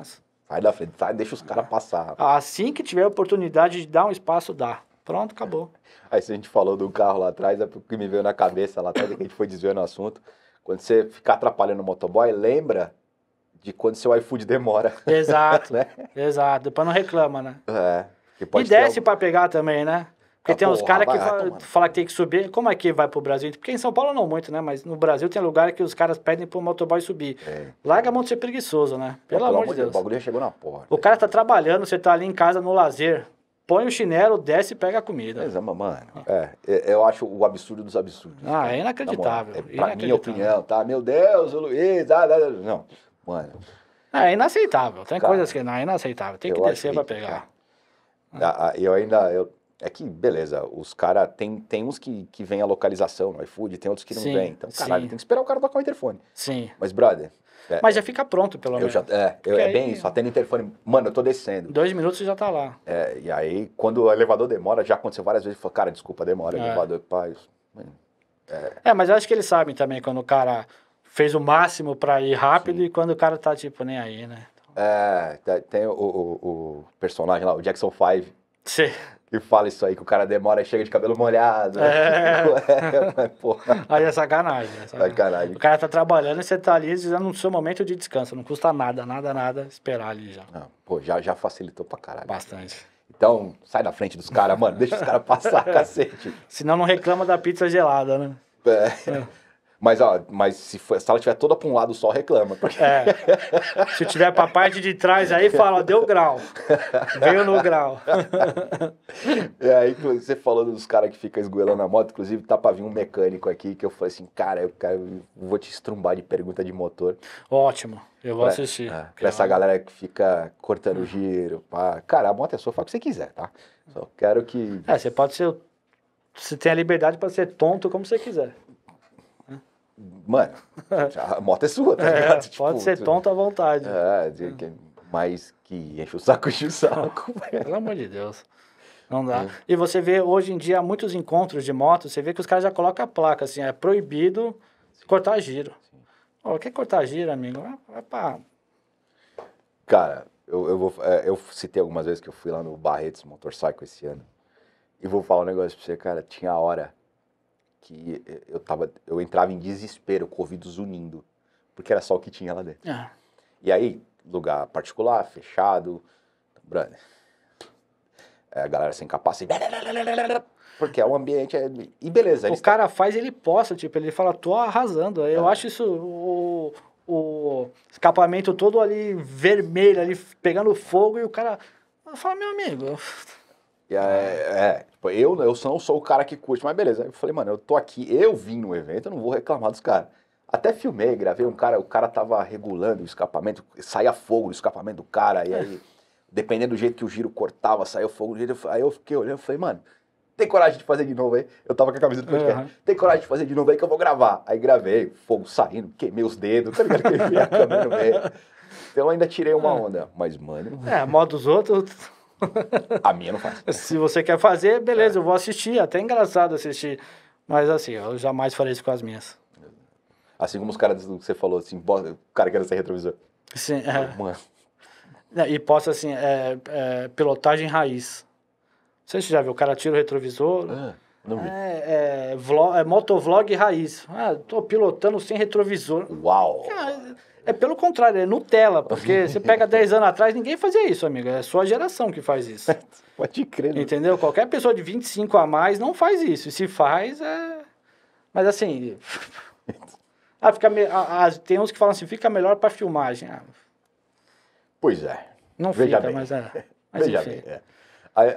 Sai da frente, deixa os caras passar. Assim que tiver a oportunidade de dar um espaço, dá. Pronto, acabou. Aí se a gente falou do carro lá atrás, é o que me veio na cabeça lá atrás, que a gente foi desviando o assunto. Quando você ficar atrapalhando o motoboy, lembra de quando seu iFood demora. Exato, né? Exato. Depois não reclama, né? É. Pode e desce pra pegar também, né? Porque tem uns caras que falam que tem que subir. Como é que vai pro Brasil? Porque em São Paulo não muito, né? Mas no Brasil tem lugar que os caras pedem pro motoboy subir. É. Larga a mão de ser preguiçoso, né? Pelo amor de Deus. O bagulho chegou na porta. O cara tá trabalhando, você tá ali em casa no lazer. Põe o chinelo, desce e pega a comida. Mas, mano, eu acho o absurdo dos absurdos. Ah, é inacreditável. Pra minha opinião, tá? Meu Deus, o Luiz... Não, mano... É inaceitável. Tem coisas que não é inaceitável. Tem que descer pra pegar. Eu ainda... É que, beleza, os caras... Tem uns que vêm a localização no iFood, tem outros que não vêm. Então, caralho, tem que esperar o cara tocar o interfone. Sim. Mas, brother... Mas já fica pronto, pelo menos. É bem isso, atendo o interfone. Mano, eu tô descendo. 2 minutos e já tá lá. É, e aí, quando o elevador demora, já aconteceu várias vezes, falou, cara, desculpa, demora, elevador, pai... mas eu acho que eles sabem também, quando o cara fez o máximo pra ir rápido e quando o cara tá, tipo, nem aí, né? Então... tem o personagem lá, o Jackson 5. Sim. E fala isso aí, que o cara demora e chega de cabelo molhado. Aí é sacanagem, né? Sacanagem. O cara tá trabalhando e você tá ali dizendo no seu momento de descanso. Não custa nada, nada, nada esperar ali já. Não, pô, já facilitou pra caralho. Bastante. Então, sai da frente dos caras, mano. Deixa os caras passar, cacete. Senão não reclama da pizza gelada, né? Mas, se ela tiver toda pra um lado só, reclama. Porque... Se tiver pra parte de trás aí, fala, deu grau. Veio no grau. Aí, você falando dos caras que ficam esgoelando a moto, inclusive tá pra vir um mecânico aqui, que eu falei assim, cara, eu vou te estrumbar de pergunta de motor. Ótimo, eu vou assistir. Pra essa galera que fica cortando o giro, pá. Cara, a moto é sua, faz o que você quiser, tá? Só quero que... você pode ser... Você tem a liberdade pra ser tonto como você quiser. Mano, a moto é sua, tá ligado? Tipo, pode ser tonto à vontade. Mas que enche o saco, velho. Pelo amor de Deus. Não dá. É. E você vê, hoje em dia, muitos encontros de moto, você vê que os caras já colocam a placa, assim, é proibido cortar giro. O que é cortar giro, amigo? É pá. Cara, eu citei algumas vezes que eu fui lá no Barretos Motorcycle esse ano. E vou falar um negócio pra você, cara. Tinha a hora que eu entrava em desespero, com ouvidos unindo. Porque era só o que tinha lá dentro. É. E aí, lugar particular, fechado. Brother. É, a galera sem capacete. Porque é um ambiente... E beleza. O cara faz, ele posta, tipo, ele fala, tô arrasando. Eu acho isso, o escapamento todo ali vermelho, ali pegando fogo, e o cara fala, meu amigo... Tipo, eu não sou o cara que curte, mas beleza. Aí eu falei, mano, eu tô aqui, eu vim no evento, eu não vou reclamar dos caras. Até filmei, gravei um cara, o cara tava regulando o escapamento, saía fogo do escapamento do cara, e aí, dependendo do jeito que o giro cortava, saía fogo do jeito, aí eu fiquei olhando e falei, mano... Tem coragem de fazer de novo aí? Eu tava com a camisa do podcast. Uhum. Tem coragem de fazer de novo aí que eu vou gravar. Aí gravei, fogo saindo, queimei os dedos, queimei a câmera no meio. Então eu ainda tirei uma onda. Mas, mano... a moda dos outros... A minha não faz. Se você quer fazer, beleza, eu vou assistir. Até é engraçado assistir. Mas assim, eu jamais farei isso com as minhas. Assim como os caras que você falou, assim, o cara quer ser retrovisor. Sim, mano. E posso, assim, pilotagem raiz. Não sei se você já viu, o cara tira o retrovisor. Não vi. É motovlog raiz. Tô pilotando sem retrovisor. Uau! É pelo contrário, é Nutella, porque você pega 10 anos atrás, ninguém fazia isso, amigo. É a sua geração que faz isso. Pode crer. Entendeu? Né? Qualquer pessoa de 25 a mais não faz isso. E se faz, Mas assim... Tem uns que falam assim, fica melhor pra filmagem. Pois é. Não veja fica, bem. Mas veja enfim. Bem,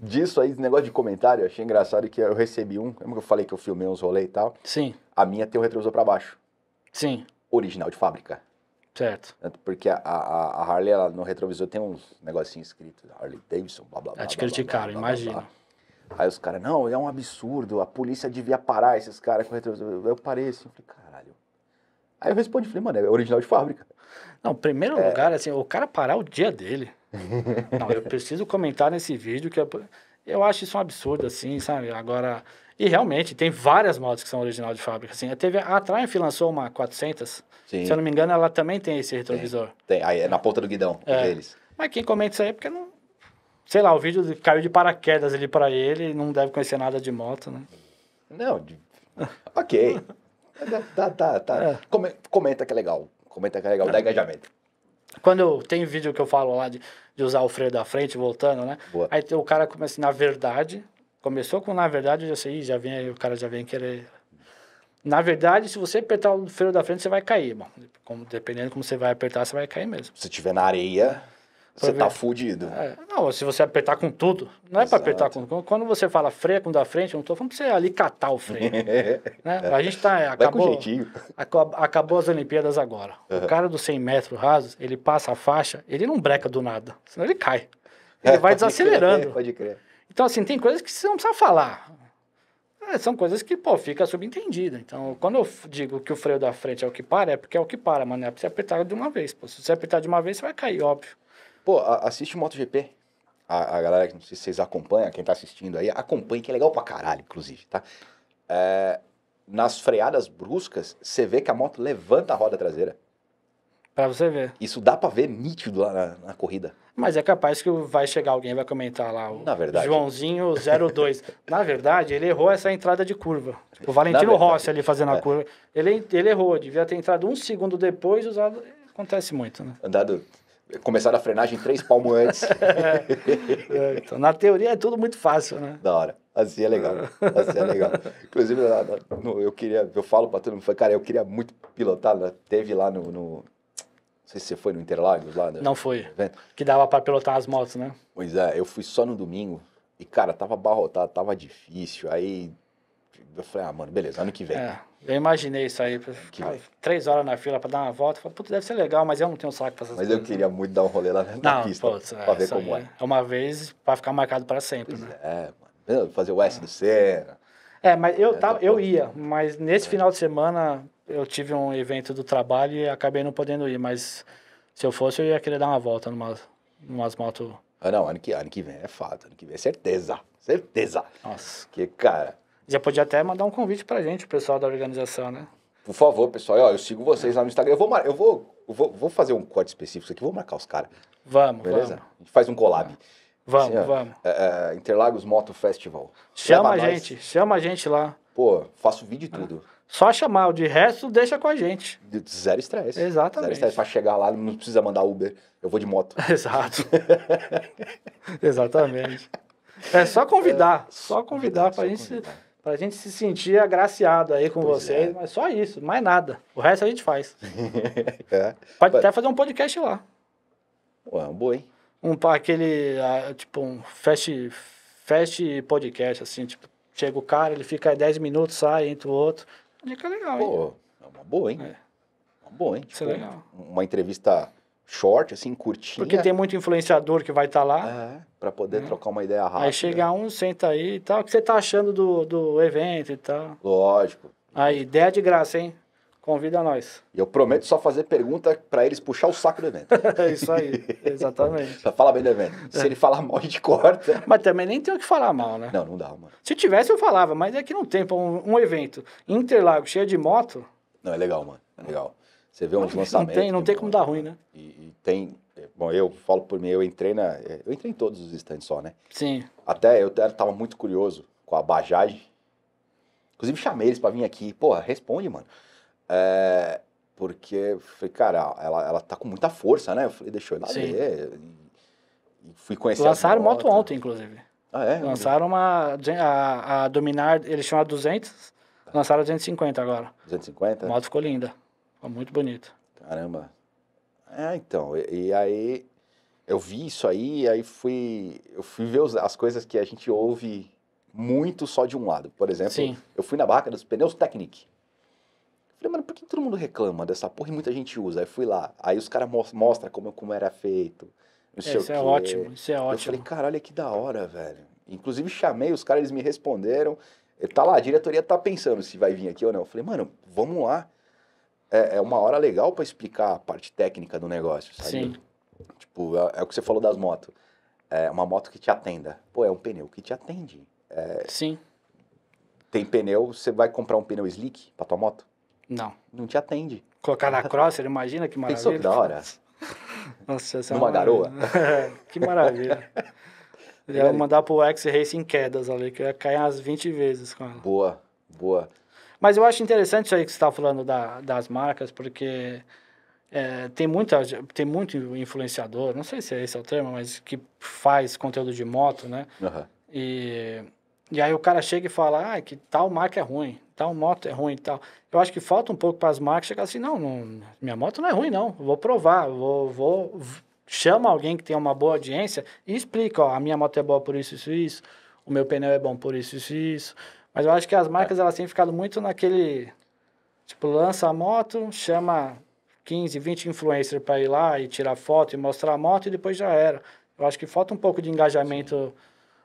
Disso aí, negócio de comentário, eu achei engraçado que eu recebi um... Lembra que eu falei que eu filmei uns rolês e tal? Sim. A minha tem o retrovisor pra baixo. Sim. Original de fábrica. Certo. Porque a Harley, ela, no retrovisor tem uns negocinhos escritos. Harley Davidson, blá, blá, blá. Te criticaram, imagina. Aí os caras, não, é um absurdo, a polícia devia parar esses caras com o retrovisor. Eu parei assim, falei, caralho. Aí eu respondi, falei, mano, é original de fábrica. Não, primeiro lugar, assim, o cara parar o dia dele... Não, eu preciso comentar nesse vídeo que eu acho isso um absurdo, assim, sabe? Agora, e realmente, tem várias motos que são original de fábrica, assim. A Triumph lançou uma 400, sim. Se eu não me engano, ela também tem esse retrovisor. Tem. Aí é na ponta do guidão deles. Mas quem comenta isso aí é porque não... Sei lá, o vídeo caiu de paraquedas ali pra ele, não deve conhecer nada de moto, né? Não, ok. tá. É. Comenta que é legal, dá engajamento. Quando tem vídeo que eu falo lá de usar o freio da frente, voltando, né? Boa. Aí o cara começa assim, na verdade... Começou com na verdade, eu já sei, o cara já vem querer... Na verdade, se você apertar o freio da frente, você vai cair, mano. Dependendo de como você vai apertar, você vai cair mesmo. Se tiver na areia, você tá fudido. Não, se você apertar com tudo. Não é pra apertar com tudo. Quando você fala freia com o da frente, eu não tô falando pra você ali catar o freio. Né? A gente tá... Acabou as Olimpíadas agora. O cara dos 100 metros rasos, ele passa a faixa, ele não breca do nada. Senão ele cai. Ele vai desacelerando. Pode crer. Então, assim, tem coisas que você não precisa falar. São coisas que, pô, fica subentendida. Então, quando eu digo que o freio da frente é o que para, é porque é o que para, mano. É pra você apertar de uma vez. Pô. Se você apertar de uma vez, você vai cair, óbvio. Pô, assiste o MotoGP. A galera, não sei se vocês acompanham, quem tá assistindo aí, acompanha, que é legal pra caralho, inclusive, tá? Nas freadas bruscas, você vê que a moto levanta a roda traseira. Pra você ver. Isso dá pra ver nítido lá na corrida. Mas é capaz que vai chegar alguém, vai comentar lá, o Joãozinho 02. Na verdade, ele errou essa entrada de curva. O Valentino Rossi ali fazendo a curva. Ele errou, devia ter entrado um segundo depois e usado... Acontece muito, né? Andado... Começaram a frenagem 3 palmos antes. Então, na teoria é tudo muito fácil, né? Da hora. Assim é legal. Inclusive, eu falo pra todo mundo, cara, eu queria muito pilotar. Teve lá não sei se você foi no Interlagos lá. Não foi. Que dava pra pilotar as motos, né? Pois é, eu fui só no domingo. E, cara, tava abarrotado, tava difícil. Aí eu falei, mano, beleza, ano que vem. Eu imaginei isso aí, ficar 3 horas na fila pra dar uma volta, falei, puta, deve ser legal, mas eu não tenho saco pra essas coisas. Mas eu queria muito dar um rolê lá na pista, pra ver como é. É uma vez, pra ficar marcado pra sempre, pois né? Mano, fazer o S do Senna. Mas eu ia, mas nesse final de semana eu tive um evento do trabalho e acabei não podendo ir, mas se eu fosse eu ia querer dar uma volta numas motos Ah, não, ano que vem é fato, ano que vem é certeza, certeza. Nossa. Que cara. Já podia até mandar um convite pra gente, o pessoal da organização, né? Por favor, pessoal, eu sigo vocês lá no Instagram. Eu vou fazer um corte específico aqui, vou marcar os caras. Vamos, beleza? Vamos. A gente faz um collab. Vamos, assim, vamos. Interlagos Moto Festival. Chama a gente, chama a gente lá. Pô, faço vídeo e tudo. Só chamar, o de resto deixa com a gente. Zero estresse. Exatamente. Zero estresse, pra chegar lá, não precisa mandar Uber, eu vou de moto. Exato. Exatamente. É só convidar, pra gente se sentir agraciado aí com vocês, mas só isso, mais nada. O resto a gente faz. Pode até fazer um podcast lá. Ué, um boi, hein? Tipo, um fast podcast, assim, tipo, chega o cara, ele fica aí 10 minutos, sai, entra o outro. Fica legal, pô, hein? É uma boa, hein? É. Uma boa, hein? Tipo, isso é legal. Uma entrevista short, assim, curtinha. Porque tem muito influenciador que vai estar lá. É, pra poder trocar uma ideia rápida. Aí chega um, senta aí e tal. O que você tá achando do evento e tal? Lógico. Aí, ideia de graça, hein? Convida nós. E eu prometo só fazer pergunta pra eles puxar o saco do evento. É isso aí, exatamente. Só fala bem do evento. Se ele falar mal, a gente corta. Mas também nem tem o que falar mal, né? Não, não dá, mano. Se tivesse, eu falava, mas é que não tem. Um evento Interlagos cheio de moto... Não, é legal, mano. É legal. Você vê uns lançamentos... Não tem como dar ruim, né? E tem... Bom, eu falo por mim, eu entrei em todos os stands só, né? Sim. Até eu tava muito curioso com a Bajaj. Inclusive, chamei eles pra vir aqui. Porra, responde, mano. É, porque, falei, cara, ela tá com muita força, né? Eu falei, deixa eu ir lá ver. E fui conhecer. Lançaram moto ontem, inclusive. Ah, é? Lançaram uma... A Dominar, eles tinham a 200, lançaram a 250 agora. 250? A moto ficou linda. Ficou muito bonita. Caramba. É, então, e aí eu vi isso aí, aí eu fui ver as coisas que a gente ouve muito só de um lado. Por exemplo, eu fui na barraca dos pneus Technic. Falei, mano, por que todo mundo reclama dessa porra e muita gente usa? Aí fui lá, aí os caras mostram como era feito, não sei o quê. Isso é ótimo, isso é ótimo. Eu falei, cara, olha que da hora, velho. Inclusive, chamei os caras, eles me responderam. Tá lá, a diretoria tá pensando se vai vir aqui ou não. Eu falei, mano, vamos lá. É uma hora legal pra explicar a parte técnica do negócio, sabe? Sim. Tipo, é o que você falou das motos. É uma moto que te atenda. Pô, é um pneu que te atende. É... Sim. Tem pneu, você vai comprar um pneu slick pra tua moto? Não. Não te atende. Colocar na Crosser, imagina que maravilha. Pensou que da hora? Nossa, essa numa garoa? Que maravilha. Eu ia mandar pro X-Racing em quedas ali, que eu ia cair umas 20 vezes com ela. Boa, boa. Mas eu acho interessante isso aí que você está falando das marcas, porque tem muito influenciador, não sei se esse é o termo, mas que faz conteúdo de moto, né? Uhum. E aí o cara chega e fala, que tal marca é ruim, tal moto é ruim e tal. Eu acho que falta um pouco para as marcas chegar assim, não, minha moto não é ruim não, eu vou provar, vou chama alguém que tem uma boa audiência e explica, ó, a minha moto é boa por isso, isso, isso, o meu pneu é bom por isso, isso, isso. Mas eu acho que as marcas, elas têm ficado muito naquele... Tipo, lança a moto, chama 15, 20 influencers para ir lá e tirar foto e mostrar a moto e depois já era. Eu acho que falta um pouco de engajamento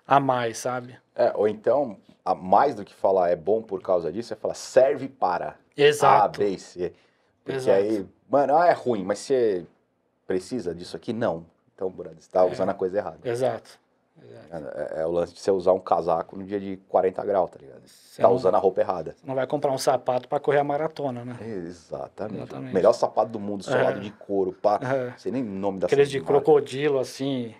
a mais, sabe? Ou então, a mais do que falar é bom por causa disso, é falar serve para. Exato. A, B, C. Porque aí, mano, é ruim, mas você precisa disso aqui? Não. Então, brother, você tá usando a coisa errada. Exato. É o lance de você usar um casaco no dia de 40 graus, tá ligado? Você tá usando a roupa errada. Não vai comprar um sapato pra correr a maratona, né? Exatamente. Melhor sapato do mundo, solado de couro, pá. Não sei nem o nome da... Aqueles de crocodilo, assim,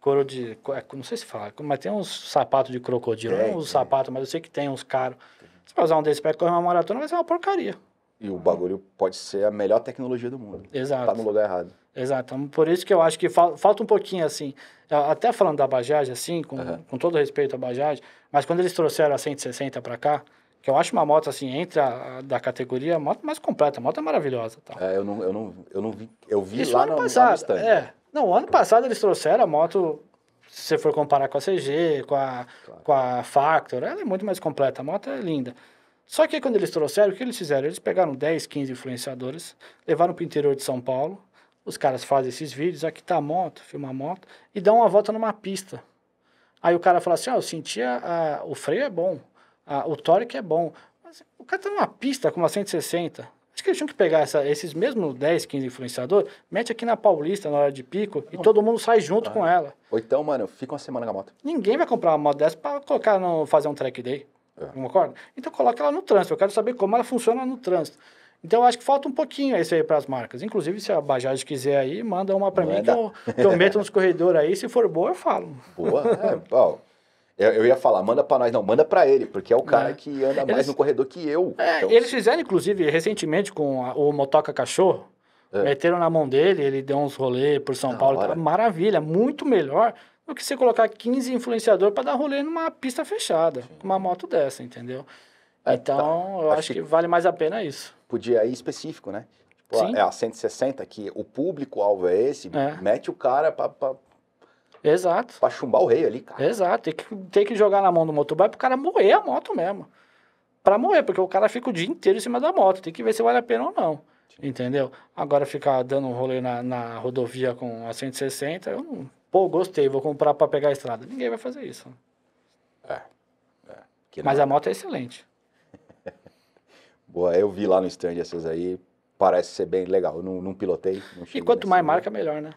couro de... Não sei se fala, mas tem uns sapatos de crocodilo. Eu não uso sapato, mas eu sei que tem uns caros. Se você usar um desses pra correr uma maratona, vai ser uma porcaria. E o bagulho pode ser a melhor tecnologia do mundo. Exato. Tá no lugar errado. Exato. Por isso que eu acho que falta um pouquinho, assim... Até falando da Bajaj, assim, com todo respeito à Bajaj, mas quando eles trouxeram a 160 pra cá, que eu acho uma moto, assim, entre da categoria, a moto mais completa, a moto é maravilhosa. Tá? Eu não vi... Eu vi isso lá no passado. Não, ano passado eles trouxeram a moto... Se você for comparar com a CG, com a Factor, ela é muito mais completa, a moto é linda. Só que quando eles trouxeram, o que eles fizeram? Eles pegaram 10, 15 influenciadores, levaram pro interior de São Paulo. Os caras fazem esses vídeos, aqui tá a moto, filma a moto, e dão uma volta numa pista. Aí o cara fala assim, eu sentia, o freio é bom, o tórico é bom. Mas o cara tá numa pista com uma 160, Acho que eles tinham que pegar esses mesmos 10, 15 influenciadores, mete aqui na Paulista na hora de pico e todo mundo sai junto com ela. Ou então, mano, fica uma semana com a moto. Ninguém vai comprar uma moto dessa pra colocar fazer um track day. Não concorda? Então coloca ela no trânsito. Eu quero saber como ela funciona no trânsito. Então, eu acho que falta um pouquinho isso aí para as marcas. Inclusive, se a Bajaj quiser aí, manda uma para mim que eu meto nos corredores aí. Se for boa, eu falo. Boa? Ó, eu ia falar, manda para nós. Não, manda para ele, porque é o cara que anda mais no corredor que eu. Então. Eles fizeram, inclusive, recentemente com o Motoka Cachorro. Meteram na mão dele, ele deu uns rolê por São Paulo. Tá, maravilha, muito melhor do que você colocar 15 influenciadores para dar rolê numa pista fechada. Com uma moto dessa, entendeu? Então, eu acho que vale mais a pena isso. Podia ir específico, né? Tipo, é a 160, que o público-alvo é esse, mete o cara pra chumbar o rei ali, cara. Exato, tem que jogar na mão do motoboy pro cara moer a moto mesmo. Pra moer, porque o cara fica o dia inteiro em cima da moto, tem que ver se vale a pena ou não. Sim. Entendeu? Agora ficar dando um rolê na rodovia com a 160, eu não... Pô, gostei, vou comprar pra pegar a estrada. Ninguém vai fazer isso. Mas a moto é excelente. Boa, eu vi lá no stand essas aí, parece ser bem legal. Eu não pilotei. Não e quanto mais marca, melhor, né?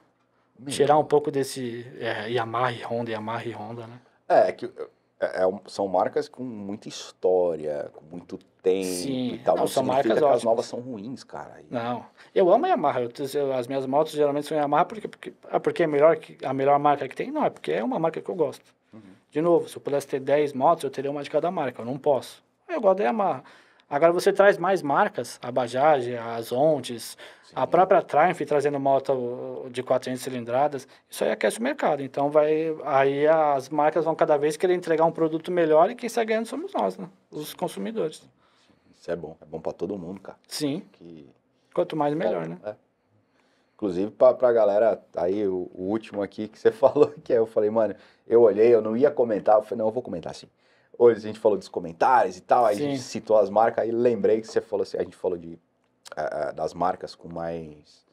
Tirar um pouco desse Yamaha e Honda, né? São marcas com muita história, com muito tempo e tal. Não são marcas que as novas são ruins, cara. Não, eu amo a Yamaha. As minhas motos geralmente são Yamaha porque é melhor a melhor marca que tem. Não, é porque é uma marca que eu gosto. Uhum. De novo, se eu pudesse ter 10 motos, eu teria uma de cada marca. Eu não posso. Eu gosto da Yamaha. Agora você traz mais marcas, a Bajaj, as Ondes, a própria Triumph trazendo moto de 400 cilindradas, isso aí aquece o mercado. Então aí as marcas vão cada vez querer entregar um produto melhor e quem sai ganhando somos nós, né? Os consumidores. Isso é bom para todo mundo, cara. Sim. Quanto mais melhor, né? Inclusive para a galera, aí o último aqui que você falou, que eu falei, mano, eu olhei, eu não ia comentar, eu falei, não, eu vou comentar sim. Hoje a gente falou dos comentários e tal, aí a gente citou as marcas, aí lembrei que você falou assim, a gente falou das marcas com mais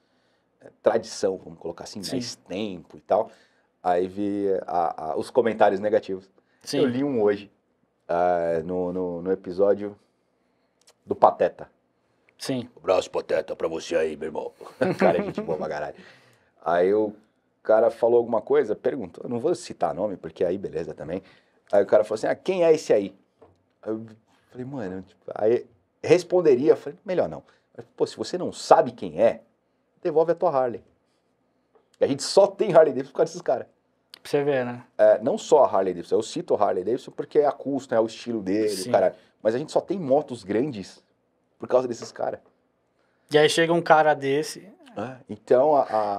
tradição, vamos colocar assim, mais tempo e tal. Aí vi os comentários negativos. Sim. Eu li um hoje, no episódio do Pateta. Sim. Um abraço, Pateta, pra você aí, meu irmão. Cara, é gente boa pra caralho. Aí o cara falou alguma coisa, perguntou, eu não vou citar nome, porque aí beleza também. Aí o cara falou assim, quem é esse aí? Aí eu falei, mano, aí responderia, falei, melhor não. Falei, pô, se você não sabe quem é, devolve a tua Harley. E a gente só tem Harley Davidson por causa desses caras. Pra você ver, né? Não só a Harley Davidson, eu cito a Harley Davidson porque é a custo, né, é o estilo dele, caralho. Mas a gente só tem motos grandes por causa desses caras. E aí chega um cara desse... Então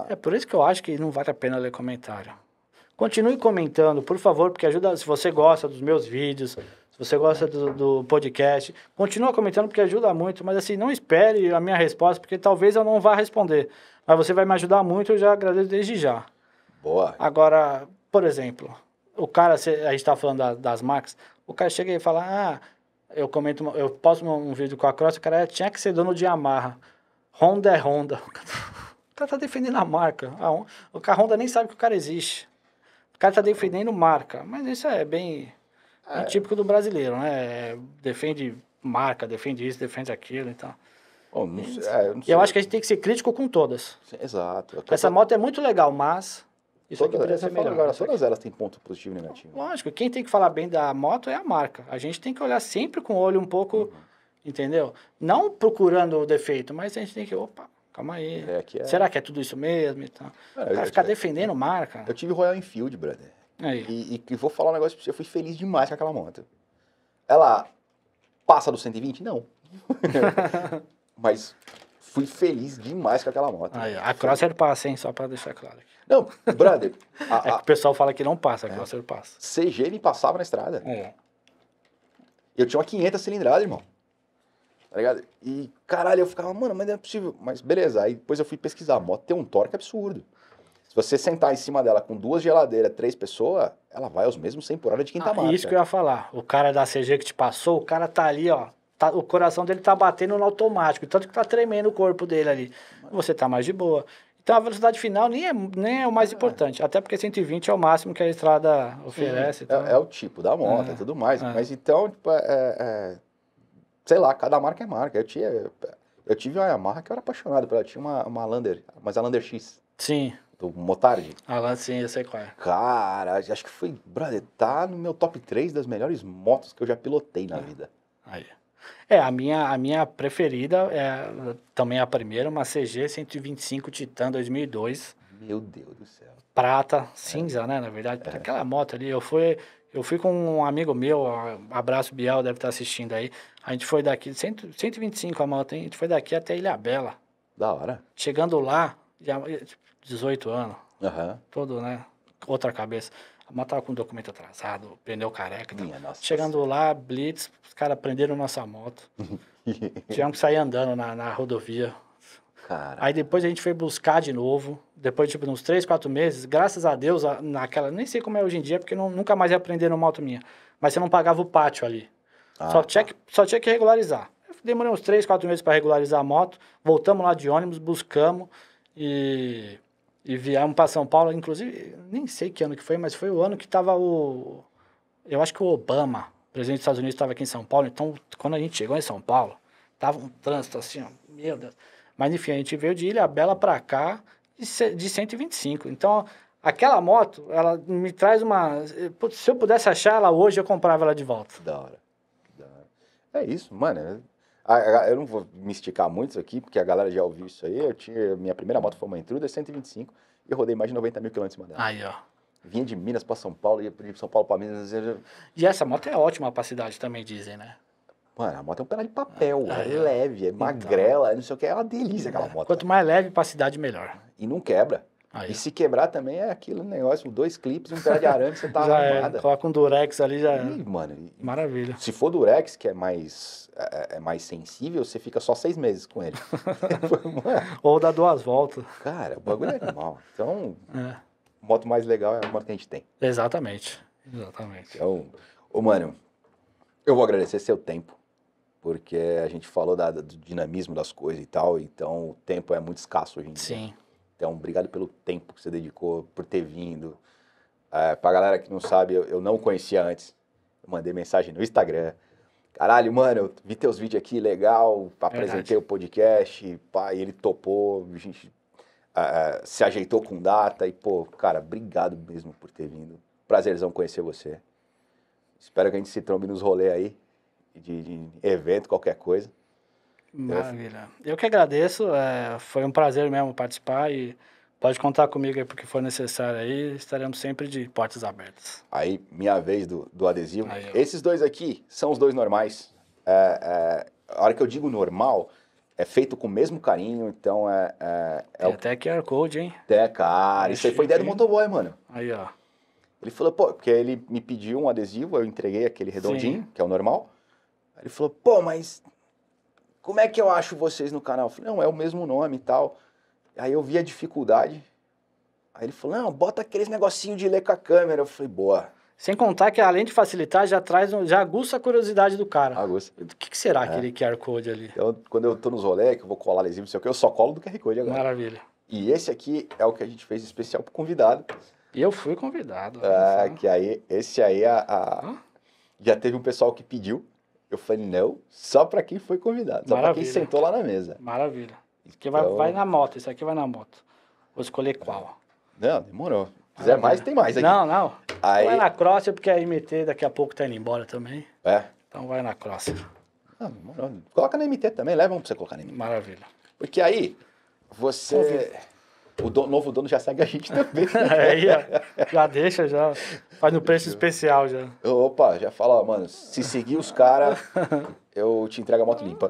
É por isso que eu acho que não vale a pena ler comentário. Continue comentando, por favor, porque ajuda... Se você gosta dos meus vídeos, se você gosta do podcast, continua comentando porque ajuda muito. Mas assim, não espere a minha resposta, porque talvez eu não vá responder. Mas você vai me ajudar muito, eu já agradeço desde já. Boa. Agora, por exemplo, o cara... A gente está falando das marcas. O cara chega e fala... Eu posto um vídeo com a Crosser, o cara tinha que ser dono de Yamaha. Honda é Honda. O cara tá defendendo a marca. A Honda nem sabe que o cara existe. O cara tá defendendo marca, mas isso é bem típico do brasileiro, né? Defende marca, defende isso, defende aquilo e tal. Bom, eu acho que a gente tem que ser crítico com todas. Exato. Essa moto é muito legal, mas isso aqui poderia ser melhor. Agora, todas elas têm ponto positivo e negativo. Lógico, quem tem que falar bem da moto é a marca. A gente tem que olhar sempre com o olho um pouco, entendeu? Não procurando o defeito, mas a gente tem que, opa... Calma aí. Será que é tudo isso mesmo e tal? Vai ficar defendendo marca. Eu tive Royal Enfield, brother. E vou falar um negócio pra você. Eu fui feliz demais com aquela moto. Ela passa do 120? Não. Mas fui feliz demais com aquela moto. A Crosser passa, hein? Só pra deixar claro aqui. Não, brother. Que o pessoal fala que não passa, a Crosser passa. CG me passava na estrada. Eu tinha uma 500 cilindrada, irmão. Tá ligado? E, caralho, eu ficava, mano, mas não é possível. Mas beleza, aí depois eu fui pesquisar. A moto tem um torque absurdo. Se você sentar em cima dela com duas geladeiras, três pessoas, ela vai aos mesmos 100 por hora de quem tá marca. Isso que eu ia falar. O cara da CG que te passou, o cara tá ali, ó. O coração dele tá batendo no automático, tanto que tá tremendo o corpo dele ali. Você tá mais de boa. Então a velocidade final nem é o mais importante. Até porque 120 é o máximo que a estrada oferece. Então. É o tipo da moto e tudo mais. Mas então, tipo, sei lá, cada marca é marca. Eu tinha... Eu tive uma Yamaha que eu era apaixonado por ela. Tinha uma Lander, mas a Lander X. Sim. Do Motard. Ah, lá sim, eu sei qual é. Cara, acho que foi, brother, tá no meu top 3 das melhores motos que eu já pilotei na vida. Aí. É, a minha preferida é também a primeira, uma CG 125 Titan 2002. Meu Deus do céu. Prata, cinza, né, na verdade. É. Aquela moto ali, eu fui com um amigo meu, abraço Biel, deve estar assistindo aí. A gente foi daqui, 125 a moto, hein? A gente foi daqui até Ilha Bela. Da hora. Chegando lá, já, 18 anos. Uhum. Todo, né? Outra cabeça. A moto tava com documento atrasado, pneu careca. Minha nossa. Chegando lá, blitz, os caras prenderam nossa moto. Tivemos que sair andando na rodovia. Cara. Aí depois a gente foi buscar de novo. Depois, tipo, uns 3, 4 meses, graças a Deus, naquela... Nem sei como é hoje em dia, porque nunca mais ia aprender numa moto minha. Mas você não pagava o pátio ali. Ah, só tinha que regularizar. Eu demorei uns 3, 4 meses para regularizar a moto. Voltamos lá de ônibus, buscamos e viemos para São Paulo. Inclusive, nem sei que ano que foi, mas foi o ano que estava o... Eu acho que o Obama, presidente dos Estados Unidos, estava aqui em São Paulo. Então, quando a gente chegou em São Paulo, tava um trânsito assim, ó, meu Deus... Mas, enfim, a gente veio de Ilha Bela para cá de 125. Então, aquela moto, ela me traz uma... Se eu pudesse achar ela hoje, eu comprava ela de volta. Da hora. Da hora. É isso, mano. Eu não vou me esticar muito isso aqui, porque a galera já ouviu isso aí. Minha primeira moto foi uma Intruder 125 e eu rodei mais de 90 mil quilômetros em cima dela. Aí, ó. Vinha de Minas para São Paulo, ia de São Paulo para Minas. E essa moto é ótima para cidade também, dizem, né? Mano, a moto é um pedaço de papel, é leve, é magrela, não sei o que, é uma delícia aquela moto. Quanto mais leve pra cidade, melhor. E não quebra. Aí. E se quebrar também é aquele negócio, 2 clipes, um pedaço de arame, você tá arrumada. Coloca um durex ali, já é. Mano, maravilha. Se for durex, que é mais sensível, você fica só 6 meses com ele. Ou dá 2 voltas. Cara, o bagulho é animal. Então, moto mais legal é a moto que a gente tem. Exatamente, exatamente. Então, mano, eu vou agradecer seu tempo. Porque a gente falou do dinamismo das coisas e tal, então o tempo é muito escasso hoje em dia. Sim. Então, obrigado pelo tempo que você dedicou, por ter vindo. Pra galera que não sabe, eu não conhecia antes. Eu mandei mensagem no Instagram. Caralho, mano, eu vi teus vídeos aqui, legal, apresentei o podcast, pá, e ele topou, a gente se ajeitou com data e, pô, cara, obrigado mesmo por ter vindo. Prazerzão conhecer você. Espero que a gente se trombe nos rolês aí. De evento, qualquer coisa. Maravilha. Eu que agradeço, foi um prazer mesmo participar e pode contar comigo aí porque for necessário aí, estaremos sempre de portas abertas. Aí, minha vez do adesivo. Aí, esses dois aqui são os dois normais. A hora que eu digo normal, é feito com o mesmo carinho, então tem até QR Code, hein? Até, cara. Isso aí foi ideia do motoboy, mano. Aí, ó. Ele falou, pô, porque ele me pediu um adesivo, eu entreguei aquele redondinho, Sim. que é o normal. Aí ele falou, pô, mas como é que eu acho vocês no canal? Eu falei, não, é o mesmo nome e tal. Aí eu vi a dificuldade. Aí ele falou, não, bota aqueles negocinho de ler com a câmera. Eu falei, boa. Sem contar que além de facilitar, já aguça a curiosidade do cara. Aguça. O que será aquele QR Code ali? Então, quando eu tô nos rolê, que eu vou colar adesivo, não sei o que, eu só colo do QR Code agora. Maravilha. E esse aqui é o que a gente fez especial pro convidado. E eu fui convidado. É, que aí, esse aí, já teve um pessoal que pediu. Eu falei, não, só para quem foi convidado. Só para quem sentou lá na mesa. Maravilha. Isso aqui vai na moto, isso aqui vai na moto. Vou escolher qual. Não, demorou. Se quiser mais, tem mais aqui. Não, não. Aí... Vai na Crosser, porque a MT daqui a pouco tá indo embora também. É. Então vai na Crosser. Não, demorou. Coloca na MT também, leva um pra você colocar na MT. Maravilha. Porque aí, você... O novo dono já segue a gente também. Aí, já deixa, já faz no preço especial já. Opa, já fala, ó, mano, se seguir os caras, eu te entrego a moto limpa.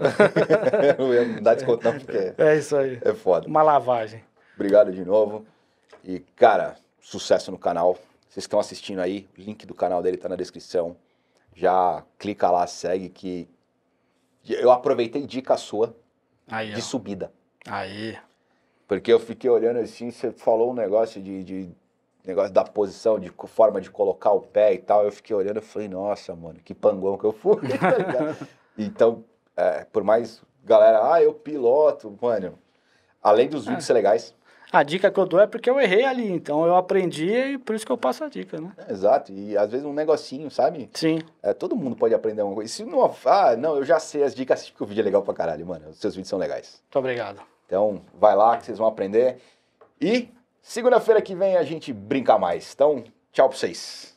Não dá desconto não, porque... É isso aí. É foda. Uma lavagem. Obrigado de novo. E, cara, sucesso no canal. Vocês estão assistindo aí, o link do canal dele tá na descrição. Já clica lá, segue que... Eu aproveitei dica sua aí, de subida. Aí... Porque eu fiquei olhando assim, você falou um negócio de negócio da posição, de forma de colocar o pé e tal. Eu fiquei olhando e falei, nossa, mano, que pangão que eu fui. Então, por mais galera, eu piloto, mano. Além dos vídeos ser legais. A dica que eu dou é porque eu errei ali, então eu aprendi e por isso que eu passo a dica, né? É, exato, e às vezes um negocinho, sabe? Sim. É, todo mundo pode aprender alguma coisa. Se não, não, eu já sei as dicas, assiste porque o vídeo é legal pra caralho, mano. Os seus vídeos são legais. Muito obrigado. Então, vai lá que vocês vão aprender. E segunda-feira que vem a gente brinca mais. Então, tchau pra vocês.